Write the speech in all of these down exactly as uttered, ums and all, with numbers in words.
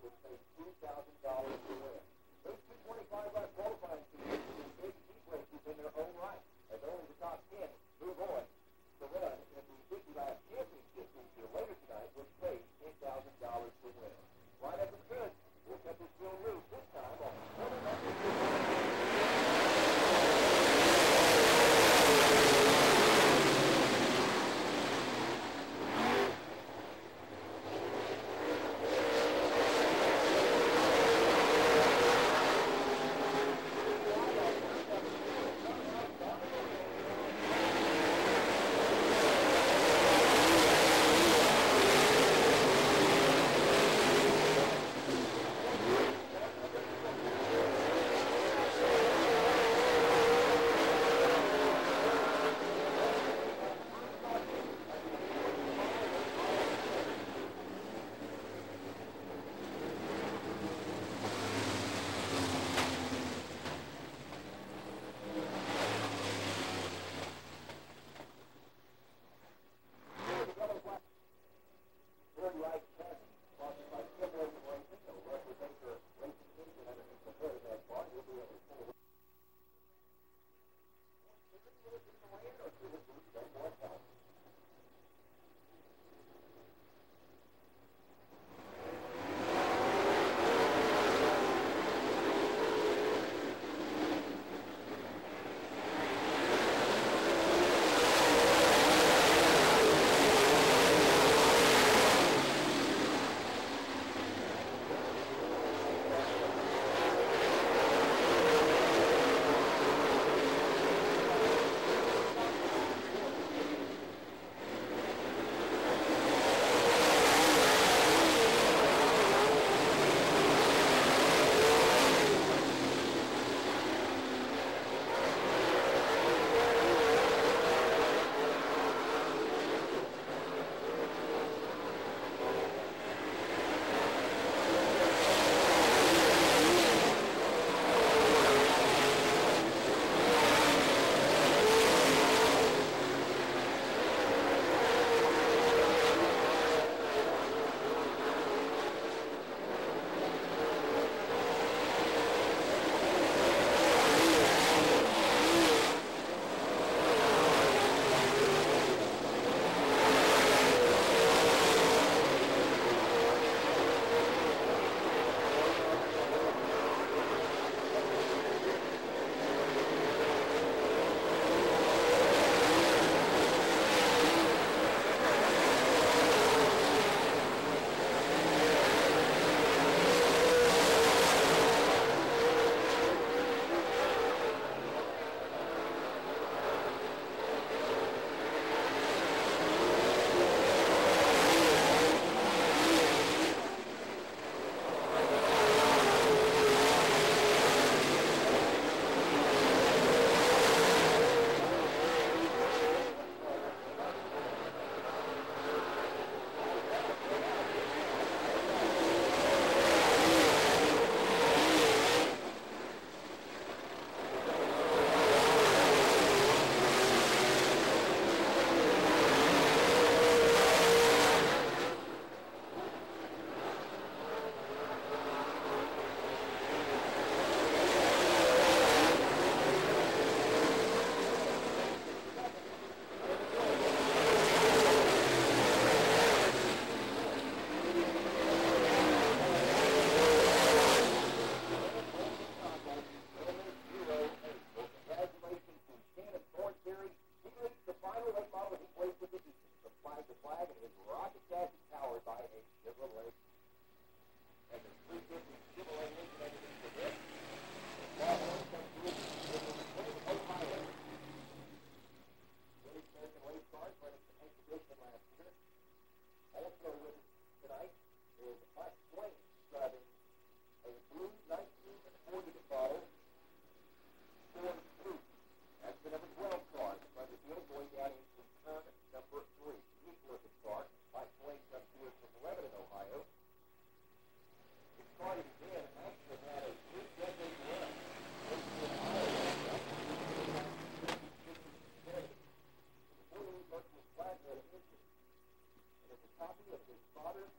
Southern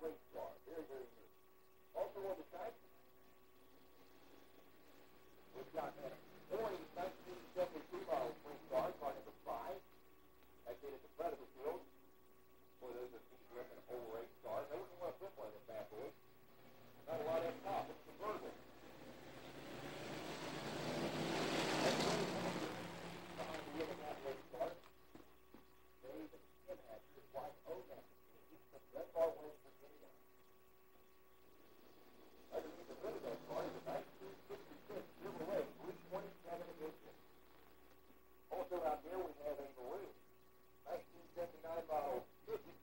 race car, very, very new. Also on the side, we've got a Boeing nineteen seventy-two model spring car, car number five, located at the front of the field. For those that see Griffin old race cars, I wouldn't want to put one of them bad boys. Not a lot up top. It's convertible. That's really awesome. Behind the wheel of that race car, Dave and Kim had his wife Ogan from Red Bar, West Virginia. Underneath the hood of that car is a nineteen sixty-six Chevrolet three twenty-seven edition. Also out there we have a maroon nineteen seventy-nine model fifty.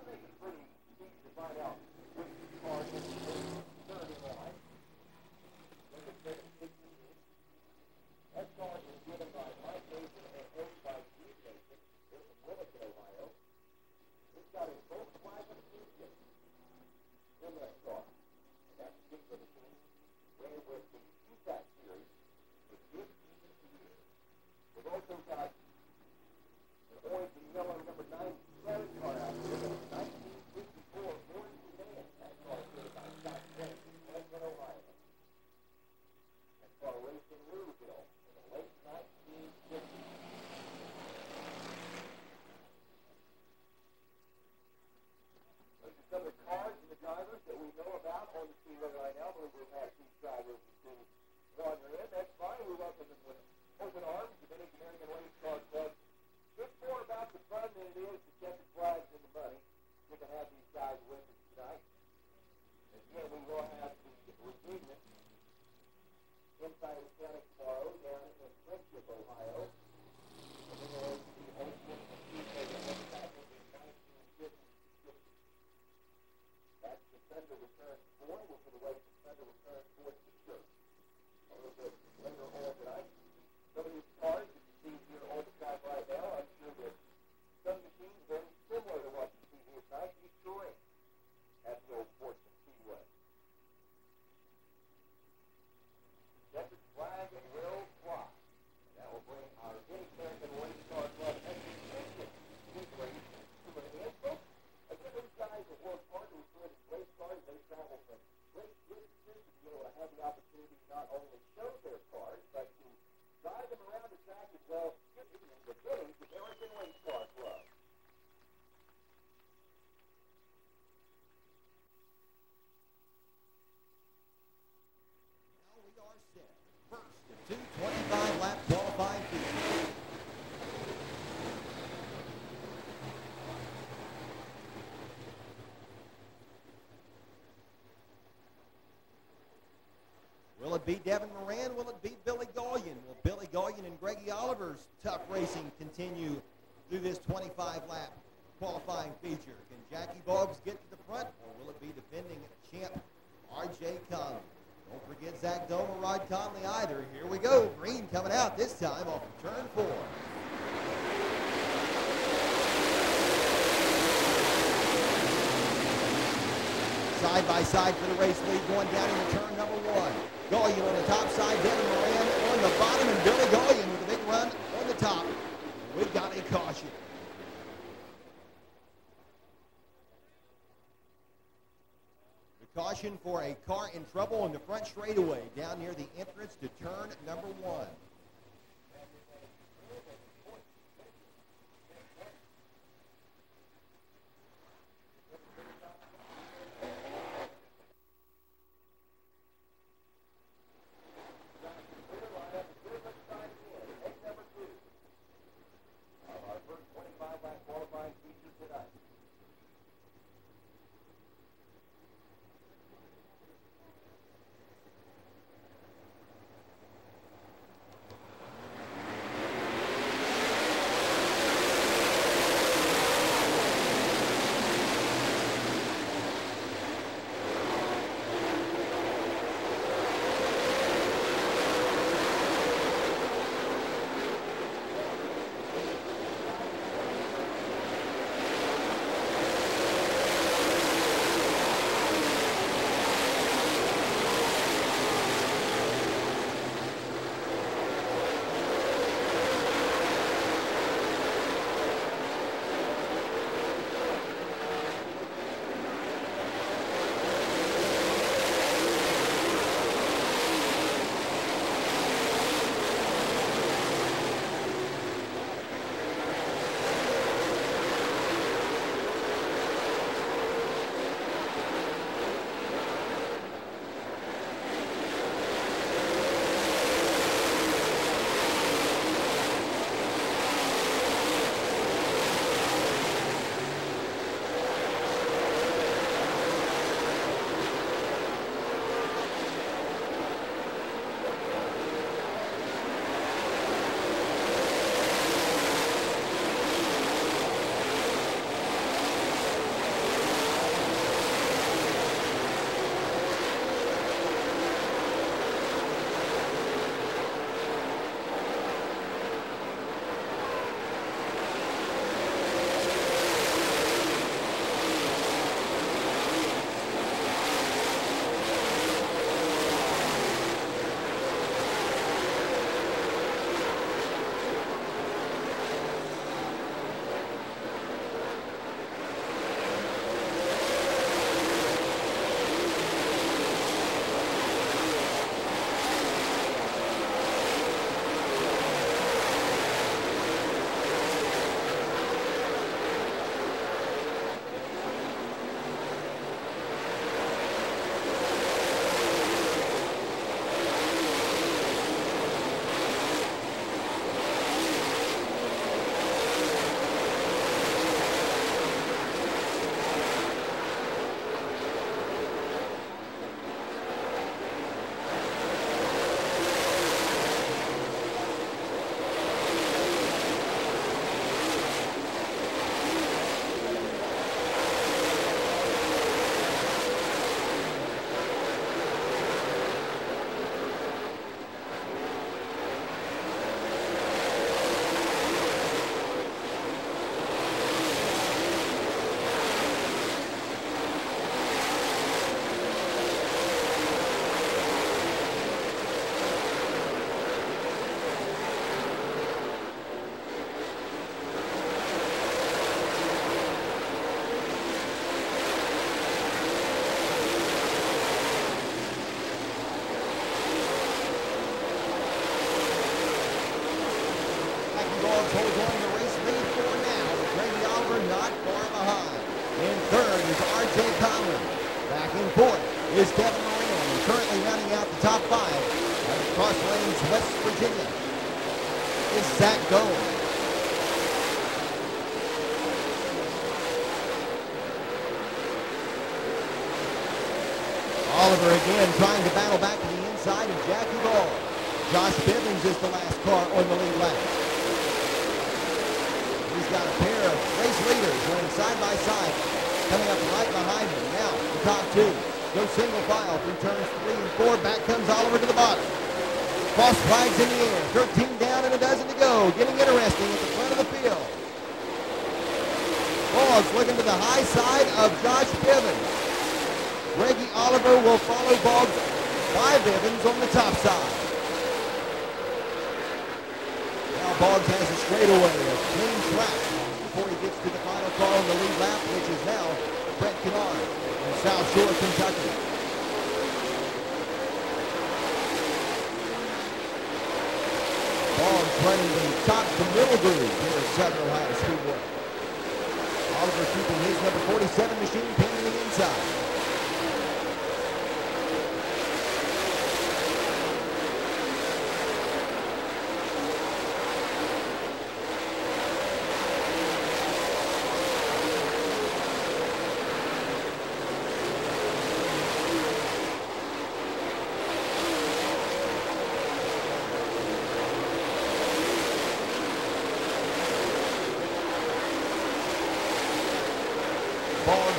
I think it's pretty easy to find out which car is thirty-nine. Look at that sixty. That car is given by Mike Mason and owned by Steve Mason. It's from Wilmington, Ohio. It's got a Volkswagen engine in that car. And that particular machine ran with the Q-Pack series for fifteen years. We've also got an orange and yellow number ninety-seven car out there. That's nineteen fifty-four Orange sedan. That car is given by Scott James from Cleveland, Ohio. That car raced in Louisville in the late nineteen fifties. Those are some of the cars and the drivers that we know about on the speedway right now. But we've had these drivers and teams wander in. That's fine. We welcome them with open arms. The Vintage American Race Car Club. It's more about the fun than it is to catch the prize and the money. We're going to have these guys with us tonight. Again, we will have the reunion inside the county tomorrow down in Friendship, Ohio. And then we'll have the ocean and Tuesday that went back in nineteen fifty-six. That's the Thunder Returns four. We'll put away the Thunder Returns four t-shirt a little bit later on tonight. Some of these cars that you see here on the track right now, I'm sure that some machines very similar to what you see here tonight. You sure at the old Portsmouth Speedway. Jefferson flag and will fly. That will bring our American Race Car Club exhibition this race to an end. Folks, again, those guys that work hard to record race cars, they travel from great distances to be able to have the opportunity to not only show their cars, but to drive them around the track as well. It is the days of American Race Car Club. Now we are set. First and two twenty-five lap qualified field. Will it be Devin Moran? Will it be Billy Gollion? Will Billy Gollion and Greggy Oliver's tough racing continue through this twenty-five lap qualifying feature? Can Jackie Boggs get to the front, or will it be defending champ R J. Conley? Don't forget Zach Dole and Rod Conley either. Here we go. Green coming out this time off of turn four. Side by side for the race lead going down into turn number one. Gollion on the top side, Devin Moran on the bottom, and Billy Gollion with a big run on the top. We've got a caution. Caution for a car in trouble on the front straightaway down near the entrance to turn number one. is Devin Moran, and currently running out the top five out of Cross Lanes, West Virginia, is Zach Dole. Oliver again trying to battle back to the inside of Jackie Boggs. Josh Bivens is the last car on the lead lap. He's got a pair of race leaders running side by side, coming up right behind him. Now, the top two go single file through turns three and four. Back comes Oliver to the bottom. False flags in the air. thirteen down and a dozen to go. Getting interesting at the front of the field. Boggs looking to the high side of Josh Bivens. Greggy Oliver will follow Boggs by Bivens on the top side. Boggs has a straightaway, a clean track before he gets to the final call on the lead lap, which is now Brett Kennard from South Shore, Kentucky. Boggs running the top to middle groove here at Southern Ohio Speedway. Oliver keeping his number forty-seven machine pin on the inside. One to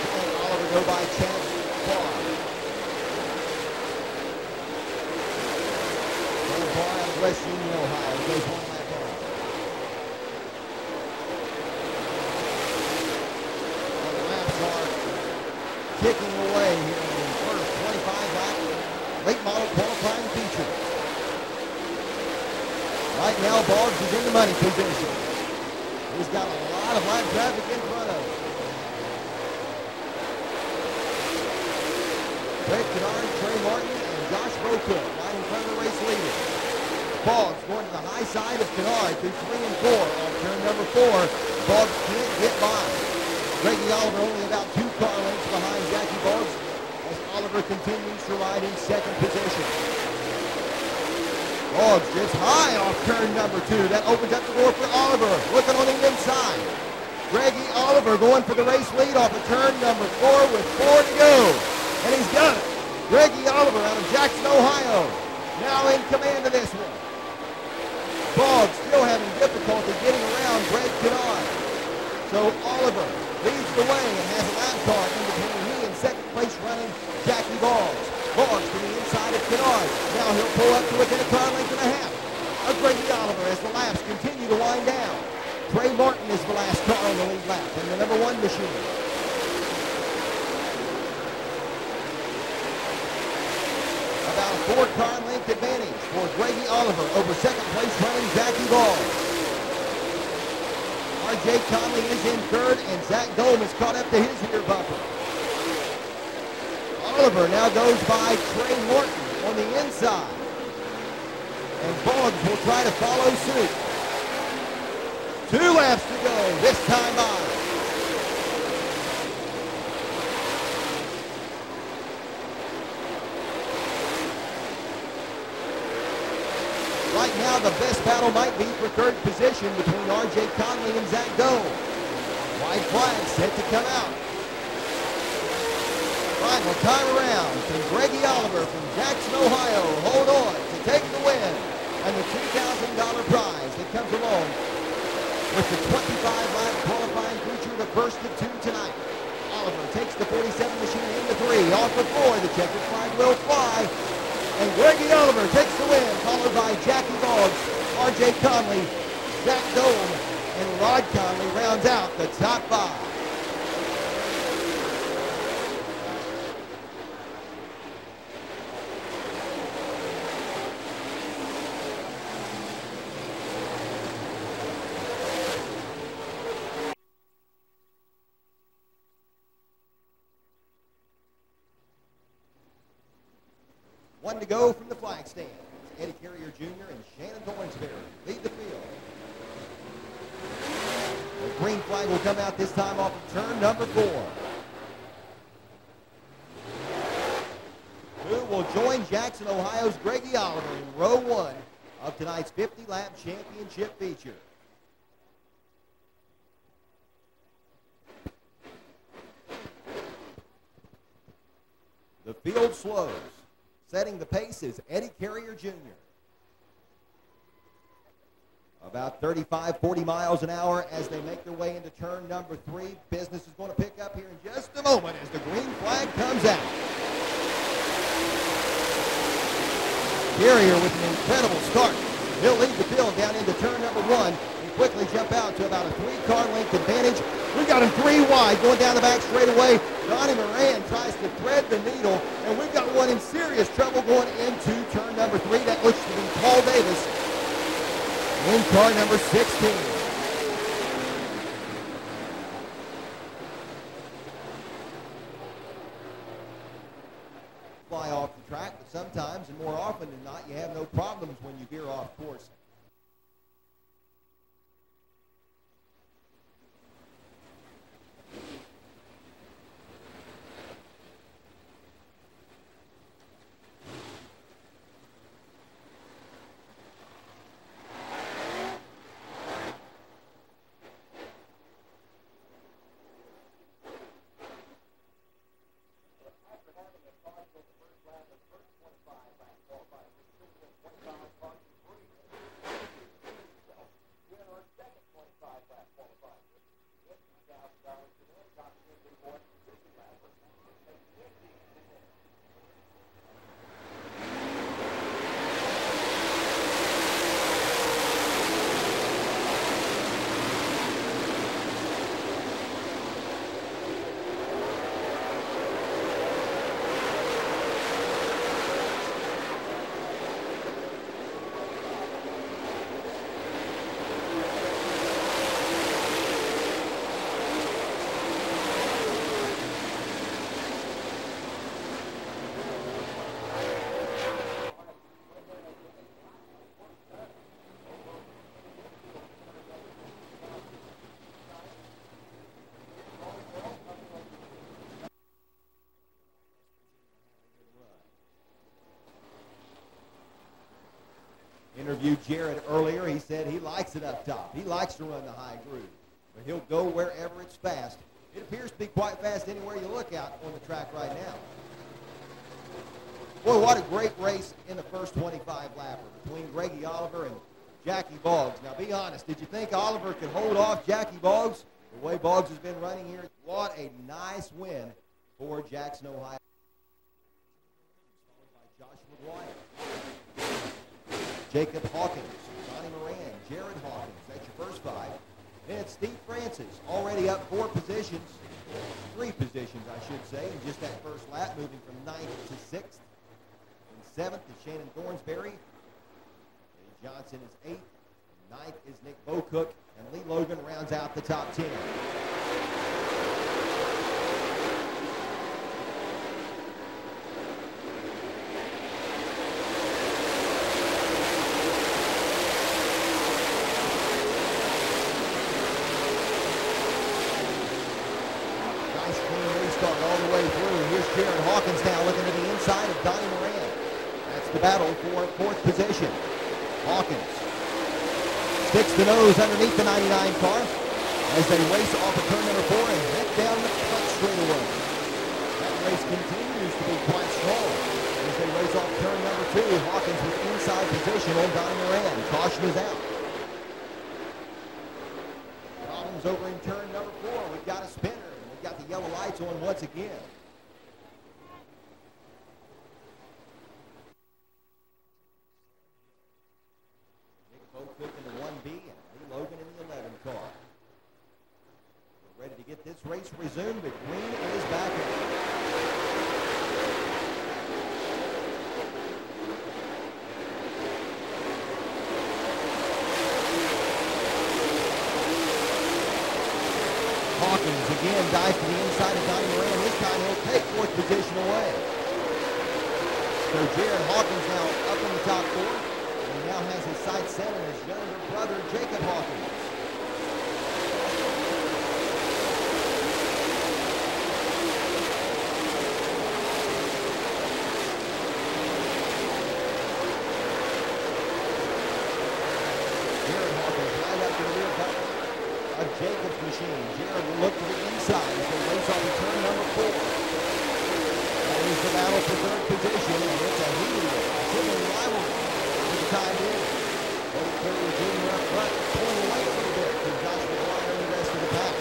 go from the flag stand. Eddie Carrier Junior and Shannon Thornsberry lead the field. The green flag will come out this time off of turn number four. who will join Jackson, Ohio's Greggy Oliver in row one of tonight's fifty lap championship feature. The field slows. Setting the pace is Eddie Carrier Junior About thirty-five, forty miles an hour as they make their way into turn number three. Business is going to pick up here in just a moment as the green flag comes out. Carrier with an incredible start. He'll lead the field down into turn number one and quickly jump out to about a three-car length advantage. We got him three wide going down the back straightaway. Donnie Moran tries to thread the needle, and we've got one in serious trouble going into turn number three. That looks to be Paul Davis in car number sixteen. Fly off the track, but sometimes, and more often than not, you have no problems when you veer off course. Interviewed Jared earlier. He said he likes it up top. He likes to run the high groove, but he'll go wherever it's fast. It appears to be quite fast anywhere you look out on the track right now. Boy, what a great race in the first twenty-five lapper between Greggy Oliver and Jackie Boggs. Now, be honest, did you think Oliver could hold off Jackie Boggs? The way Boggs has been running here, what a nice win for Jackson, Ohio. Jacob Hawkins, Donnie Moran, Jared Hawkins, that's your first five. Then Steve Francis, already up four positions, three positions I should say, in just that first lap, moving from ninth to sixth. And seventh is Shannon Thornsberry. Eddie Johnson is eighth. Ninth is Nick Bocook, and Lee Logan rounds out the top ten. Nose underneath the ninety-nine car as they race off of turn number four and head down the front straightaway. That race continues to be quite strong as they race off turn number two. Hawkins with inside position on Donnie Moran. Caution is out. Problems over in turn number four. We've got a spinner, and we've got the yellow lights on once again. Race resumed, but Green is back in. Hawkins again dives to the inside of Donnie Moran. This time he'll take fourth position away. So Jared Hawkins now up in the top four, and now has his sights set on his younger brother, Jacob Hawkins. machine. Here will look to the inside as they race on turn number four. That is the battle for third position, and it's a heated, chilling rivalry for the time being. Joey Kramer Junior up front, pulling away a little bit from Josh McGuire and the rest of the pack.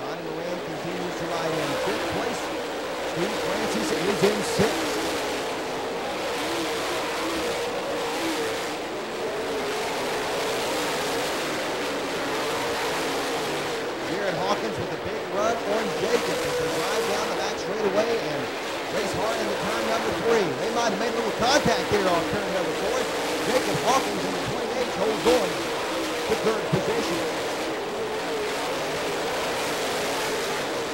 Donnie Moran continues to ride in fifth place. Steve Francis is in sixth. Contact here on turn number four. Jacob Hawkins in the twenty-eight holds on to third position.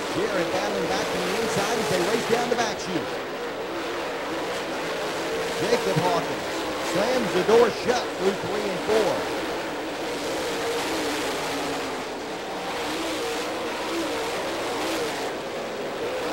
Here and battling back from the inside as they race down the back chute. Jacob Hawkins slams the door shut through three and four.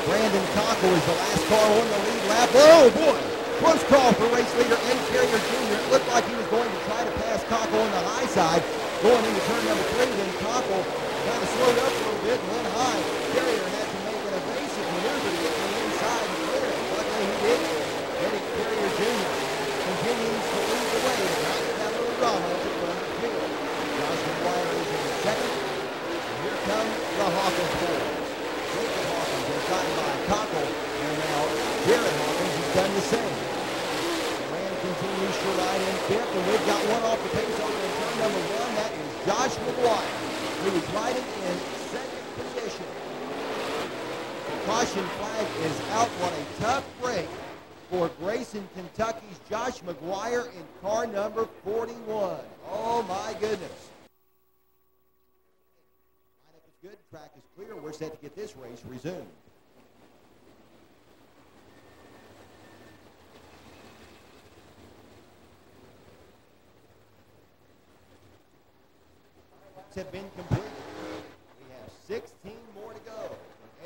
Brandon Cockle is the last car on the lead lap. Oh boy! Close call for race leader Eddie Carrier Junior It looked like he was going to try to pass Cockle on the high side. Going into turn number three, then Cockle kind of slowed up a little bit and went high. Carrier had to make an evasive maneuver to get to the inside and clear it. Luckily he did. Eddie Carrier Junior continues to lead the way to knock down the drama to run the field. Josh McGuire is in second. And here come the Hawkins boys. Jacob Hawkins is gotten by Cockle, and now Jared Hawkins has done the same. Continues to ride in fifth, and we've got one off the pace over in turn number one. That is Josh McGuire, who is riding in second position. The caution flag is out. What a tough break for Grayson, Kentucky's Josh McGuire in car number forty-one. Oh my goodness. Lineup is good, track is clear. We're set to get this race resumed. Have been completed. We have sixteen more to go.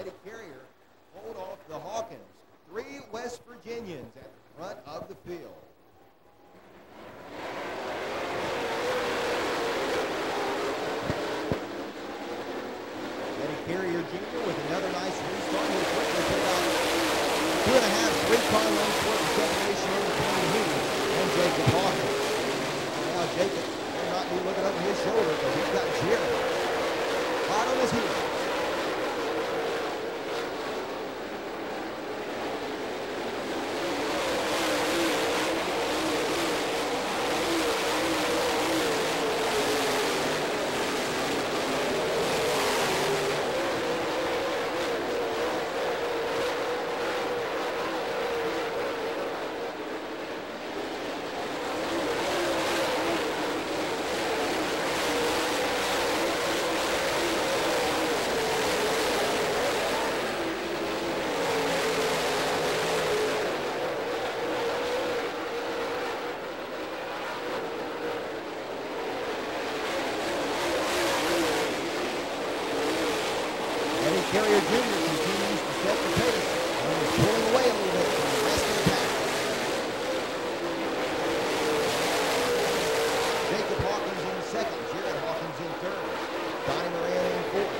Eddie Carrier pulled off the Hawkins. Three West Virginians at the front of the field. Eddie Carrier Junior with another nice restart. He's quickly put out two and a half, three car lengths worth of separation in between him and Jacob Hawkins. And now Jacob. He's looking over his shoulder, but he's got Jared hot on his heels. Carrier Junior continues to set the pace and is pulling away a little bit from the rest of the pack. Jacob Hawkins in second, Jared Hawkins in third, Donnie Moran in fourth,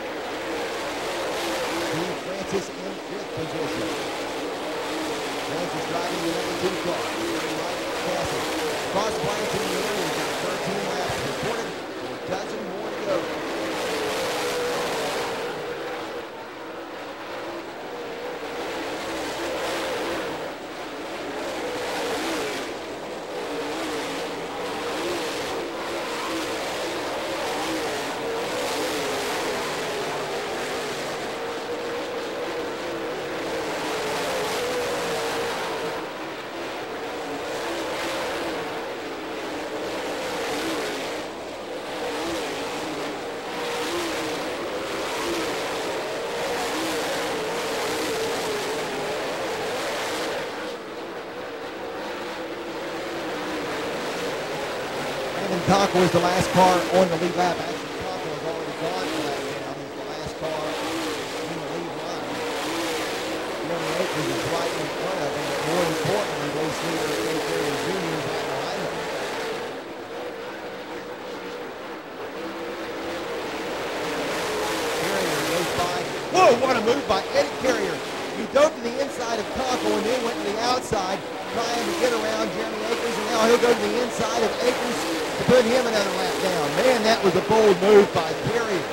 Steve Francis in fifth position. Francis driving the number two car, very right passing. Cross planes in the area, got thirteen laps reported, and a dozen more to go. Cockle is the last car on the lead lap. Actually, Cockle has already gone for that now. He's the last car in the lead line. Jeremy Rayburn is right in front of him. More importantly, race leader Eddie Carrier Junior is right behind him. what a move by Eddie Carrier. He dove to the inside of Cockle and then went to the outside trying to get around Jeremy Akers, and now he'll go to the inside of Akers to put him another lap down. Man, that was a bold move by Carrier.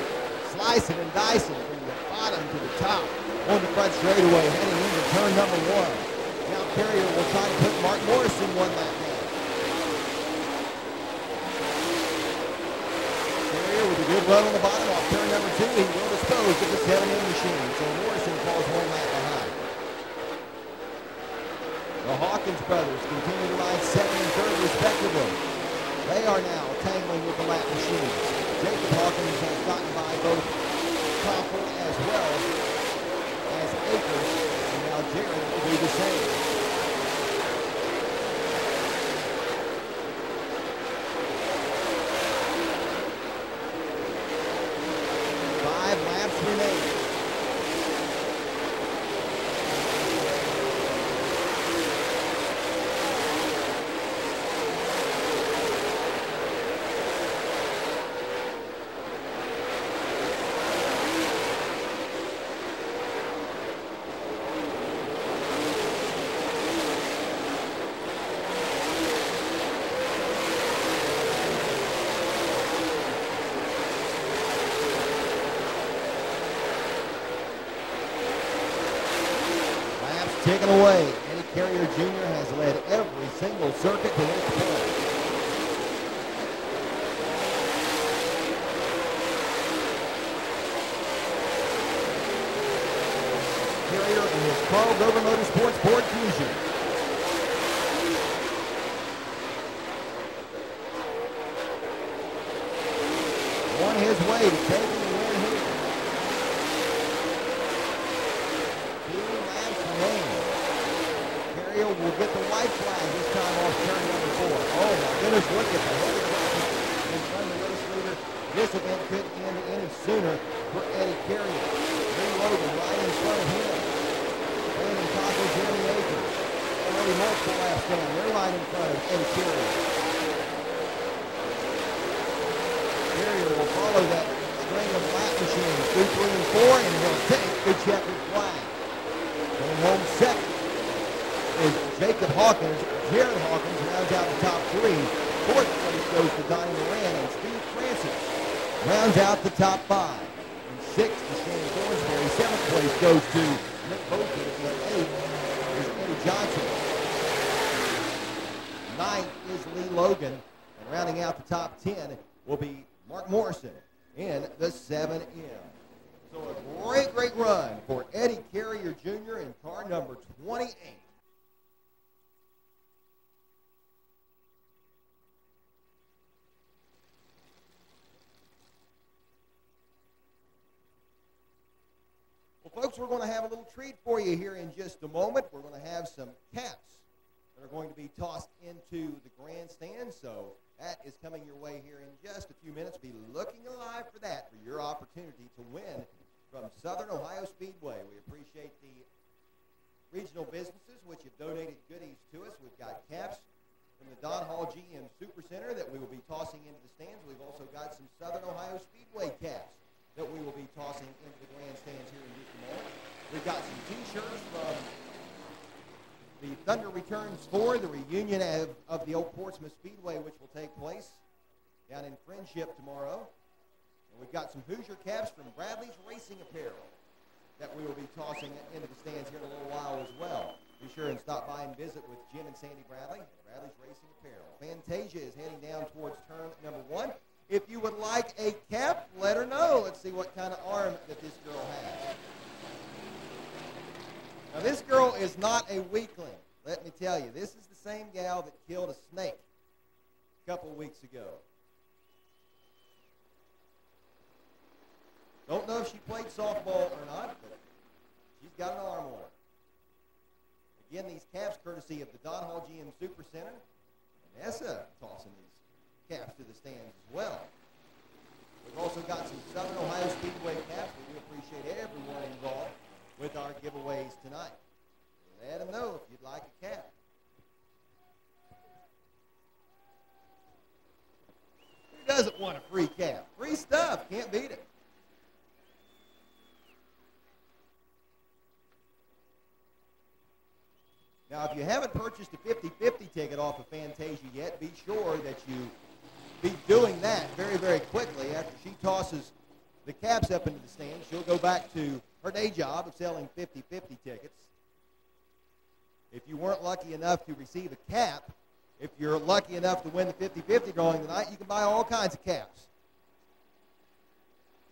Slicing and dicing from the bottom to the top on the front straightaway, heading into turn number one. Now Carrier will try to put Mark Morrison one lap down. Carrier with a good run on the bottom off turn number two. He will dispose of this heavy end machine, so Morrison falls one lap behind. The Hawkins brothers continue to ride second and third respectively. They are now tangling with the lap machine. Jacob Hawkins has gotten by both Copper as well as Akers, and now Jared will do the same. Five laps remaining. Taken away. Eddie Carrier Junior has led every single circuit to this point. Carrier and his Carl Dover Motorsports Ford Fusion. On his way to taking the win here. Two laps remaining. Will get the white flag this time off turn number four. Oh my goodness, look at the heavy traffic in front of the race leader. This event could end any sooner for Eddie Carrier. Lee Logan right in front of him. Brandon Cocker, Jeremy Akers. Already multiple laps down. They're right in front of Eddie Carrier. Carrier will follow that string of lap machines through three and four, and he'll take the checkered flag. Going home second is Jacob Hawkins. Jared Hawkins rounds out the top three. Fourth place goes to Donnie Moran, and Steve Francis rounds out the top five. And sixth to Shannon Thornsberry. Seventh place goes to Nick Boakins, and eighth is Eddie Johnson. Ninth is Lee Logan, and rounding out the top ten will be Mark Morrison in the seven M. So a great, great run for Eddie Carrier Junior in car number twenty-eight. Folks, we're going to have a little treat for you here in just a moment. We're going to have some caps that are going to be tossed into the grandstand, so that is coming your way here in just a few minutes. Be looking alive for that, for your opportunity to win from Southern Ohio Speedway. We appreciate the regional businesses which have donated goodies to us. We've got caps from the Don Hall G M Super Center that we will be tossing into the stands. We've also got some Southern Ohio Speedway caps that we will be tossing into the grandstands here in just a moment. We've got some t-shirts from the Thunder Returns for the reunion of, of the old Portsmouth Speedway, which will take place down in Friendship tomorrow. And we've got some Hoosier caps from Bradley's Racing Apparel that we will be tossing into the stands here in a little while as well. Be sure and stop by and visit with Jim and Sandy Bradley at Bradley's Racing Apparel. Fantasia is heading down towards turn number one. If you would like a cap, let her know. Let's see what kind of arm that this girl has. Now, this girl is not a weakling, let me tell you. This is the same gal that killed a snake a couple weeks ago. Don't know if she played softball or not, but she's got an arm on her. Again, these caps courtesy of the Don Hall G M Super Center. Vanessa tossing these caps to the stands as well. We've also got some Southern Ohio Speedway caps. We do appreciate everyone involved with our giveaways tonight. Let them know if you'd like a cap. Who doesn't want a free cap? Free stuff. Can't beat it. Now, if you haven't purchased a fifty fifty ticket off of Fantasia yet, be sure that you be doing that very, very quickly. After she tosses the caps up into the stand, she'll go back to her day job of selling fifty fifty tickets. If you weren't lucky enough to receive a cap, if you're lucky enough to win the fifty fifty drawing tonight, you can buy all kinds of caps.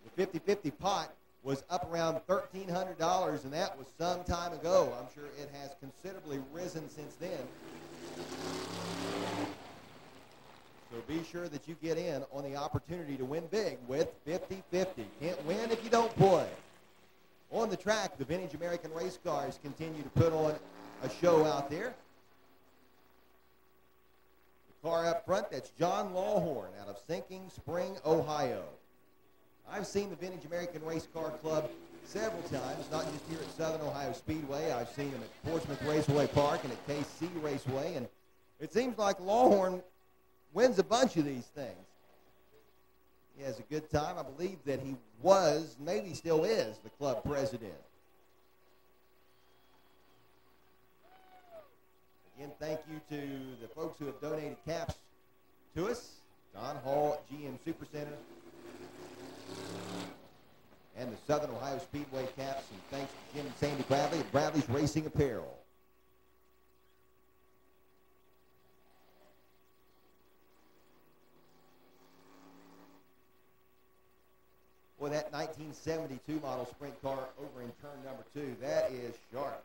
The fifty fifty pot was up around thirteen hundred dollars, and that was some time ago. I'm sure it has considerably risen since then. So be sure that you get in on the opportunity to win big with fifty fifty. Can't win if you don't play. On the track, the Vintage American Race Cars continue to put on a show out there. The car up front, that's John Lawhorn out of Sinking Spring, Ohio. I've seen the Vintage American Race Car Club several times, not just here at Southern Ohio Speedway. I've seen them at Portsmouth Raceway Park and at K C Raceway, and it seems like Lawhorn wins a bunch of these things. He has a good time. I believe that he was, maybe still is, the club president. Again, thank you to the folks who have donated caps to us, Don Hall G M Super Center, and the Southern Ohio Speedway caps, and thanks to Jim and Sandy Bradley at Bradley's Racing Apparel. Boy, that nineteen seventy-two model sprint car over in turn number two, that is sharp.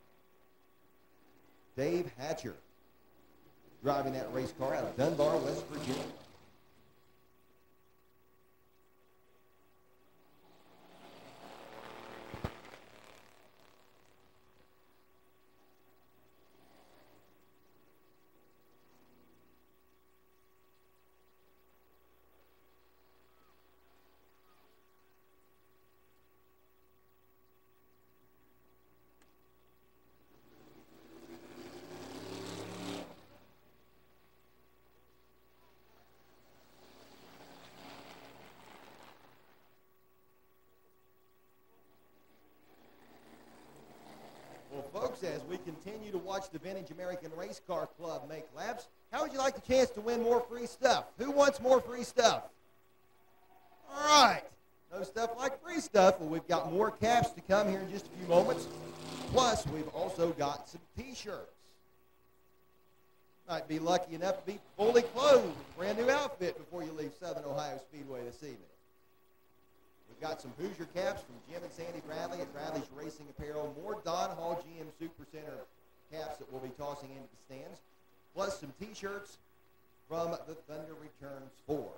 Dave Hatcher driving that race car out of Dunbar, West Virginia. As we continue to watch the Vintage American Race Car Club make laps, how would you like the chance to win more free stuff? Who wants more free stuff? All right. No stuff like free stuff. Well, we've got more caps to come here in just a few moments. Plus, we've also got some T-shirts. Might be lucky enough to be fully clothed with a brand new outfit before you leave Southern Ohio Speedway this evening. We've got some Hoosier caps from Jim and Sandy Bradley at Bradley's Racing Apparel. More Don Hall G M Super Center caps that we'll be tossing into the stands. Plus some T-shirts from the Thunder Returns four.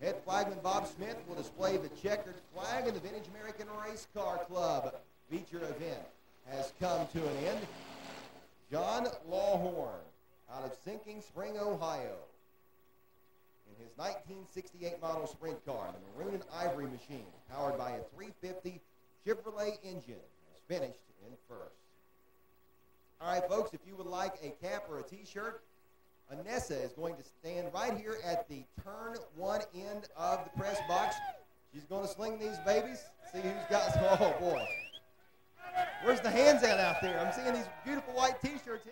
Head flagman Bob Smith will display the checkered flag, and the Vintage American Race Car Club feature event has come to an end. John Lawhorn out of Sinking Spring, Ohio, in his nineteen sixty-eight model sprint car, the maroon and ivory machine, powered by a three fifty Chevrolet engine, has finished in first. All right, folks, if you would like a cap or a T-shirt, Anessa is going to stand right here at the turn one end of the press box. She's going to sling these babies, see who's got some. Oh, boy. Where's the hands at out there? I'm seeing these beautiful white T-shirts.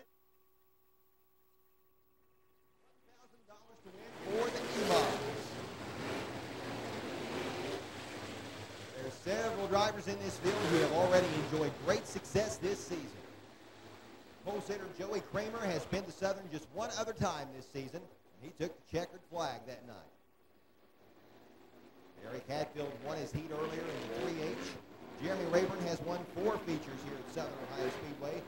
Several drivers in this field who have already enjoyed great success this season. Pole sitter Joey Kramer has been to Southern just one other time this season, and he took the checkered flag that night. Eric Hatfield won his heat earlier in the three H. Jeremy Rayburn has won four features here at Southern Ohio Speedway,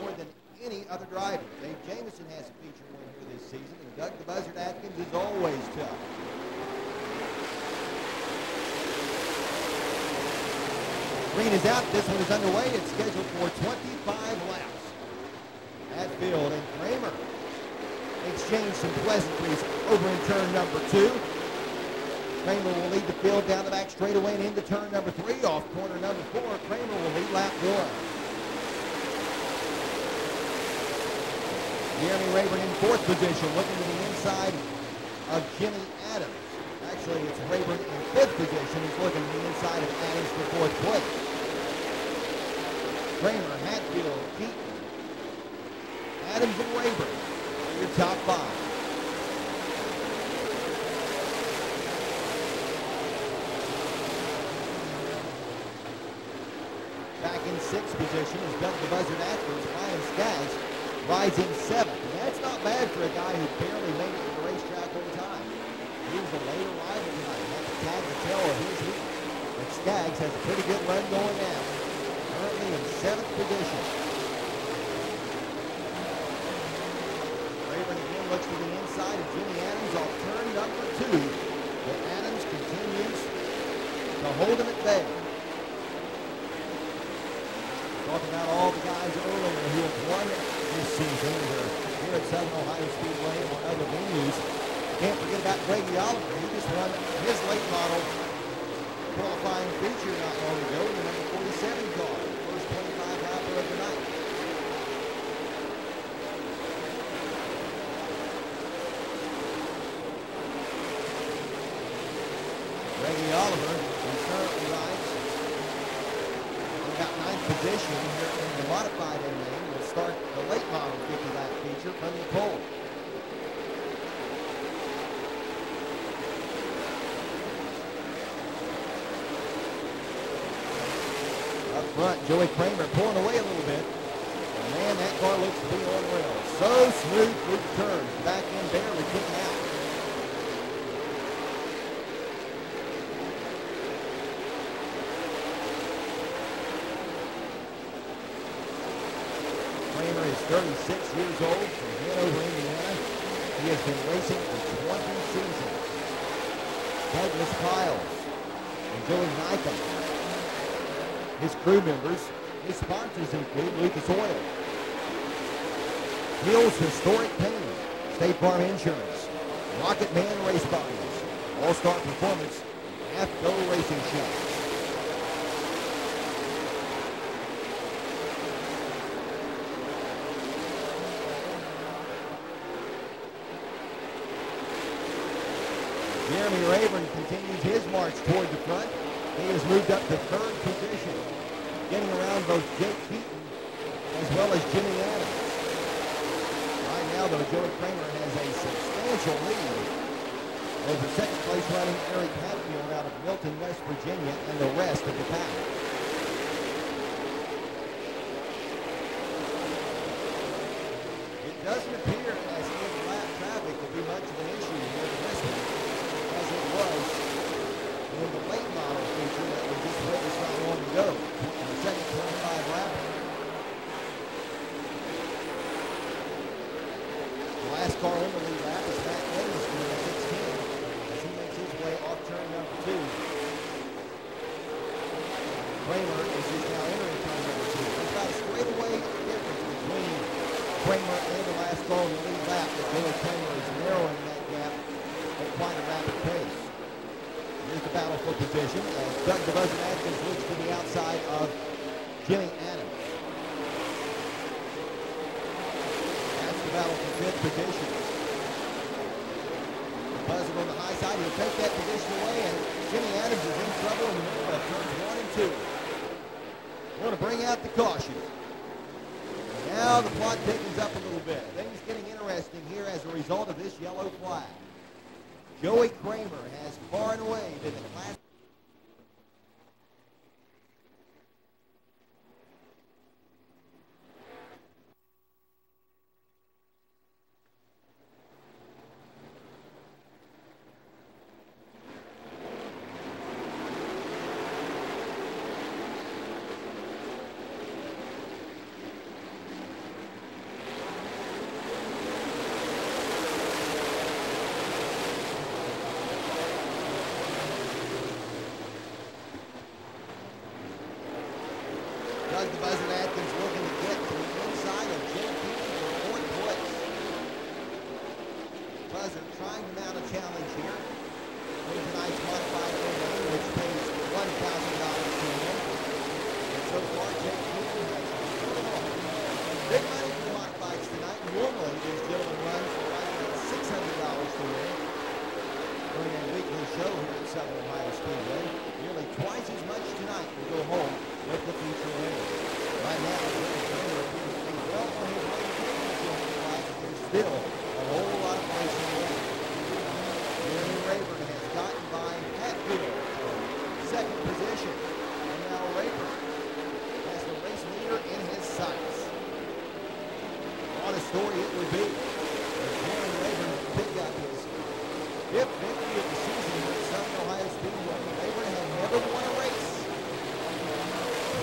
more than any other driver. Dave Jameson has a feature win here this season, and Doug the Buzzard Atkins is always tough. Green is out. This one is underway. It's scheduled for twenty-five laps. Hatfield and Kramer exchange some pleasantries over in turn number two. Kramer will lead the field down the back straightaway and into turn number three. Off corner number four, Kramer will lead lap one. Jeremy Rayburn in fourth position, looking to the inside of Jimmy Adams. Actually, it's Rayburn in fifth position. He's looking to the inside of Adams for fourth place. Kramer, Hatfield, Keaton, Adams and Rayburn are your top five. Back in sixth position is Doug the Buzzard Atkins. Ryan Skaggs rides in seventh. And that's not bad for a guy who barely made it to the racetrack on time. He was a late arrival tonight. That's a tag to tell of his heat. But Skaggs has a pretty good run going now. Currently in seventh position. Rayburn again looks to the inside of Jimmy Adams off turn number two. But Adams continues to hold him at bay. Talking about all the guys earlier who have won this season here at Southern Ohio Speedway or other venues. Can't forget about Greggy Oliver. He just won his late model qualifying feature not long ago in the number forty-seven car, the first twenty-five lapper of the night. Greggy Oliver, who currently rides about ninth position here in the modified A M, will start the late model fifty lap feature from the pole. Up front, Joey Kramer pulling away a little bit. And man, that car looks to be on rails. So smooth through the turns. Back in barely kicking out. Kramer is thirty-six years old from Hanover, Indiana. He has been racing for twenty seasons. Douglas Piles and Joey Knighton. His crew members, his sponsors include Lucas Oil, Hill's Historic Pain, State Farm Insurance, Rocket Man Race Bodies, All-Star Performance, and AFCO Racing Show. Jeremy Rayburn continues his march toward the front. He has moved up to third position, getting around both Jake Keaton as well as Jimmy Adams. Right now, though, Joey Kramer has a substantial lead over second place running Eric Hatfield out of Milton, West Virginia, and the rest of the pack. It doesn't appear as if lap traffic will be much of an issue here in this one, as it was in the late model feature that we just witnessed not long ago in the second twenty-five lap. The last car on the lead lap is Matt Evans in the sixteen as he makes his way off turn number two. Kramer is just now entering turn number two. There's about a straightaway difference between Kramer and the last car on the lead lap, but Billy Kramer is narrowing that gap at quite a rapid pace. Here's the battle for position as Doug the Buzzard Atkins looks to the outside of Jimmy Adams. That's the battle for fifth position. The Buzzard on the high side, he'll take that position away, and Jimmy Adams is in trouble in the middle of turns one and two. We're going to bring out the caution. Now the plot thickens up a little bit. Things getting interesting here as a result of this yellow flag. Joey Kramer has far and away been the class. The Buzzard Atkins looking to get to the inside of Jake Keaton for fourth place. Buzzard trying to mount a challenge here. In tonight's modified A M, which pays one thousand dollars to him. And so far, Jake Keaton has pulled it off. Big money for the modifieds tonight. Normally, these gentlemen run for right around six hundred dollars to win. During a weekly show here at Southern Ohio Speedway, nearly twice as much tonight will go home with the future win. Right now, Jimmy Kramer appears to be well on his way to the championship. still a whole lot of racing left. Jeremy Rayburn has gotten by Hatfield for second position, and now Rayburn has the race leader in his sights. What a story it would be if Jeremy Rayburn picked up his fifth victory of the season at Southern Ohio Speedway. Rayburn had never won a race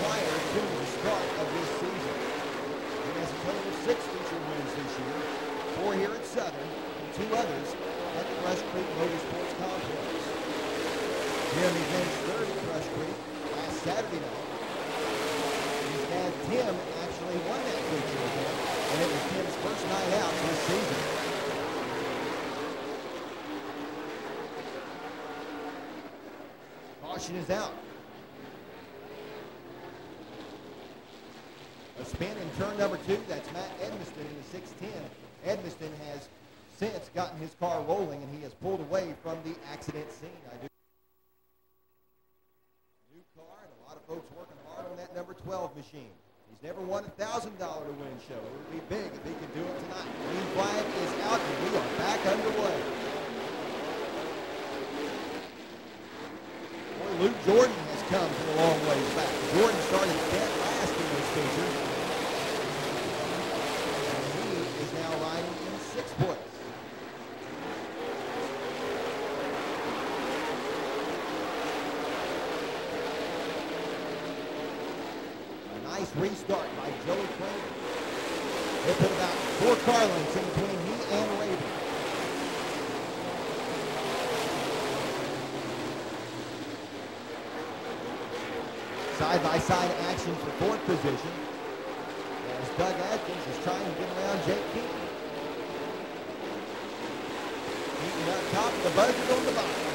prior to the start of this season. And as a total of six feature wins this year, four here at Southern and two others at the Rush Creek Motorsports Complex. Jeremy finished third at Rush Creek last Saturday night. His dad Tim actually won that feature event, and it was Tim's first night out this season. Caution is out. A spin in turn number two, that's Matt Edmiston in the six ten. Edmiston has since gotten his car rolling and he has pulled away from the accident scene. I do. New car and a lot of folks working hard on that number twelve machine. He's never won a thousand dollar to win show. It would be big if he could do it tonight. Green flag is out and we are back underway. Boy, Luke Jordan has come from a long ways back. Jordan started dead last in this feature. Restart by Joey Kramer. They put about four car lengths in between he and Rayburn. Side-by-side action for fourth position as Doug Atkins is trying to get around Jake Keaton. Keaton up top, the Buzzard on the bottom.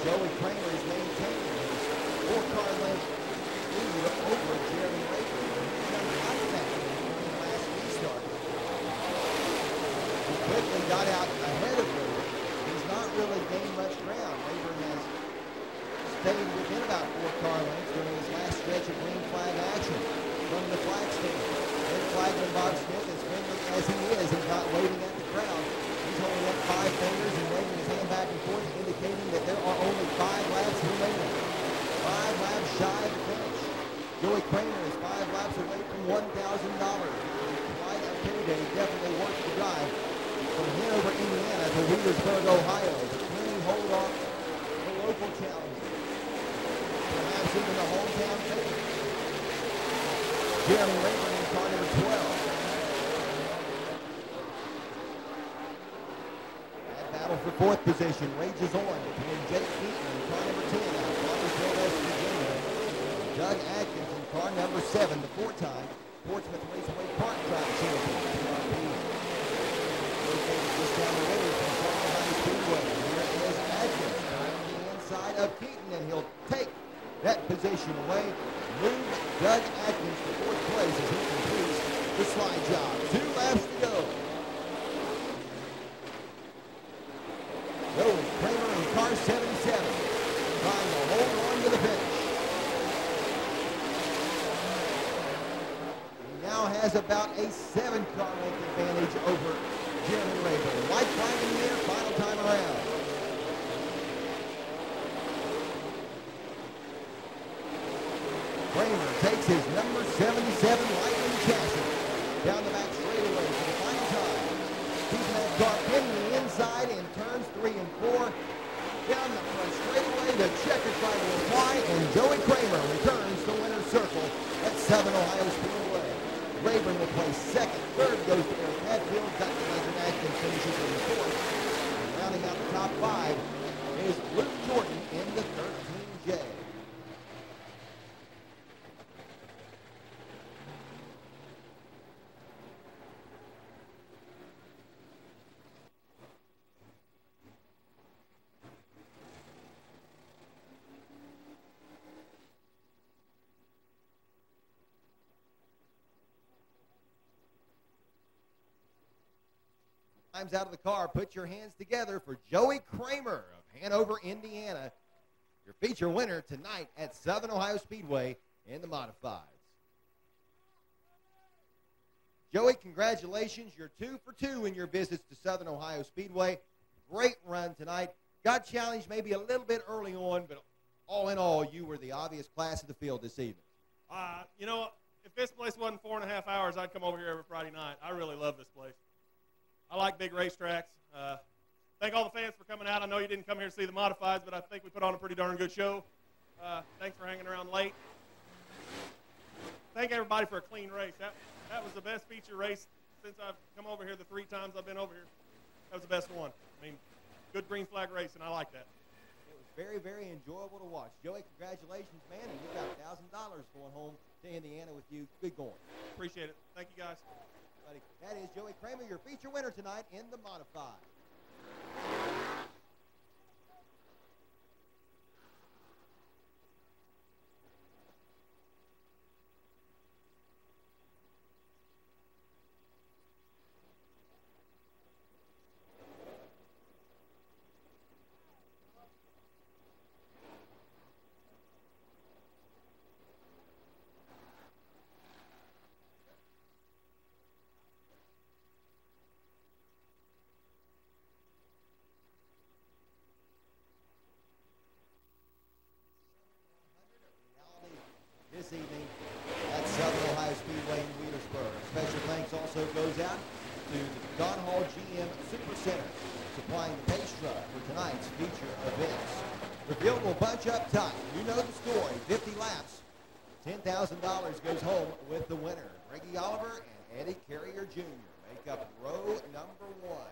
Joey Kramer is maintaining his four-car length lead over Jeremy Rayburn. He's done contact during the last restart. He quickly got out ahead of Rayburn. He's not really gained much ground. Rayburn has stayed within about four car lengths during his last stretch of green flag action from the flag stand. Red flagman Bob Smith, as friendly as he is, is not waving at the crowd. He's holding up five fingers and waving his hand back and forth, indicating that there are only five laps remaining. Five laps shy of the finish. Joey Kramer is five laps away from one thousand dollars. Quite a payday, definitely worth the drive from Hanover, Indiana to Weathersburg, Ohio. Clean hold off the local challenge. Perhaps even the hometown favorite. Jeremy Rayburn in car number twelve. For fourth position rages on between Jake Keaton and car number ten out of Rogersville, West Virginia. And Doug Atkins in car number seven, the four-time Portsmouth Raceway Park drive champion. Located just down the road from Southern Ohio Speedway. Here is Atkins on the inside of Keaton, and he'll take that position away. Move Doug Atkins to fourth place as he completes the slide job. Two laps to go. Joey Kramer in car seventy-seven, trying to hold on to the finish. He now has about a seven car length advantage over Jeremy Rayburn. White flag in the air, final time around. Kramer takes his number seventy-seven Lightning chassis down the back straightaway for the final time. Keeping that car in the inside in turns three and four. Down the front straightaway, the checker tried to apply, and Joey Kramer returns to winner's circle at Southern Ohio Speedway. Rayburn will place second. Third goes to Eric Hatfield. Got the Buzzard Atkins finishes in the fourth. And rounding out the top five is Luke Jordan in the thirteen J. times out of the car. Put your hands together for Joey Kramer of Hanover, Indiana, your feature winner tonight at Southern Ohio Speedway in the Modifieds. Joey, congratulations. You're two for two in your visits to Southern Ohio Speedway. Great run tonight. Got challenged maybe a little bit early on, but all in all, you were the obvious class of the field this evening. Uh, you know, if this place wasn't four and a half hours, I'd come over here every Friday night. I really love this place. I like big racetracks. Uh, thank all the fans for coming out. I know you didn't come here to see the Modifieds, but I think we put on a pretty darn good show. Uh, thanks for hanging around late. Thank everybody for a clean race. That, that was the best feature race since I've come over here the three times I've been over here. That was the best one. I mean, good green flag race, and I like that. It was very, very enjoyable to watch. Joey, congratulations, man, and you got one thousand dollars going home to Indiana with you. Good going. Appreciate it. Thank you, guys. That is Joey Kramer, your feature winner tonight in the Modified. Evening at Southern Ohio Speedway in Wheelersburg. Special thanks also goes out to the Don Hall G M Super Center, supplying the pace truck for tonight's feature events. The field will bunch up top. You know the story. fifty laps. ten thousand dollars goes home with the winner. Greggy Oliver and Eddie Carrier Junior make up row number one.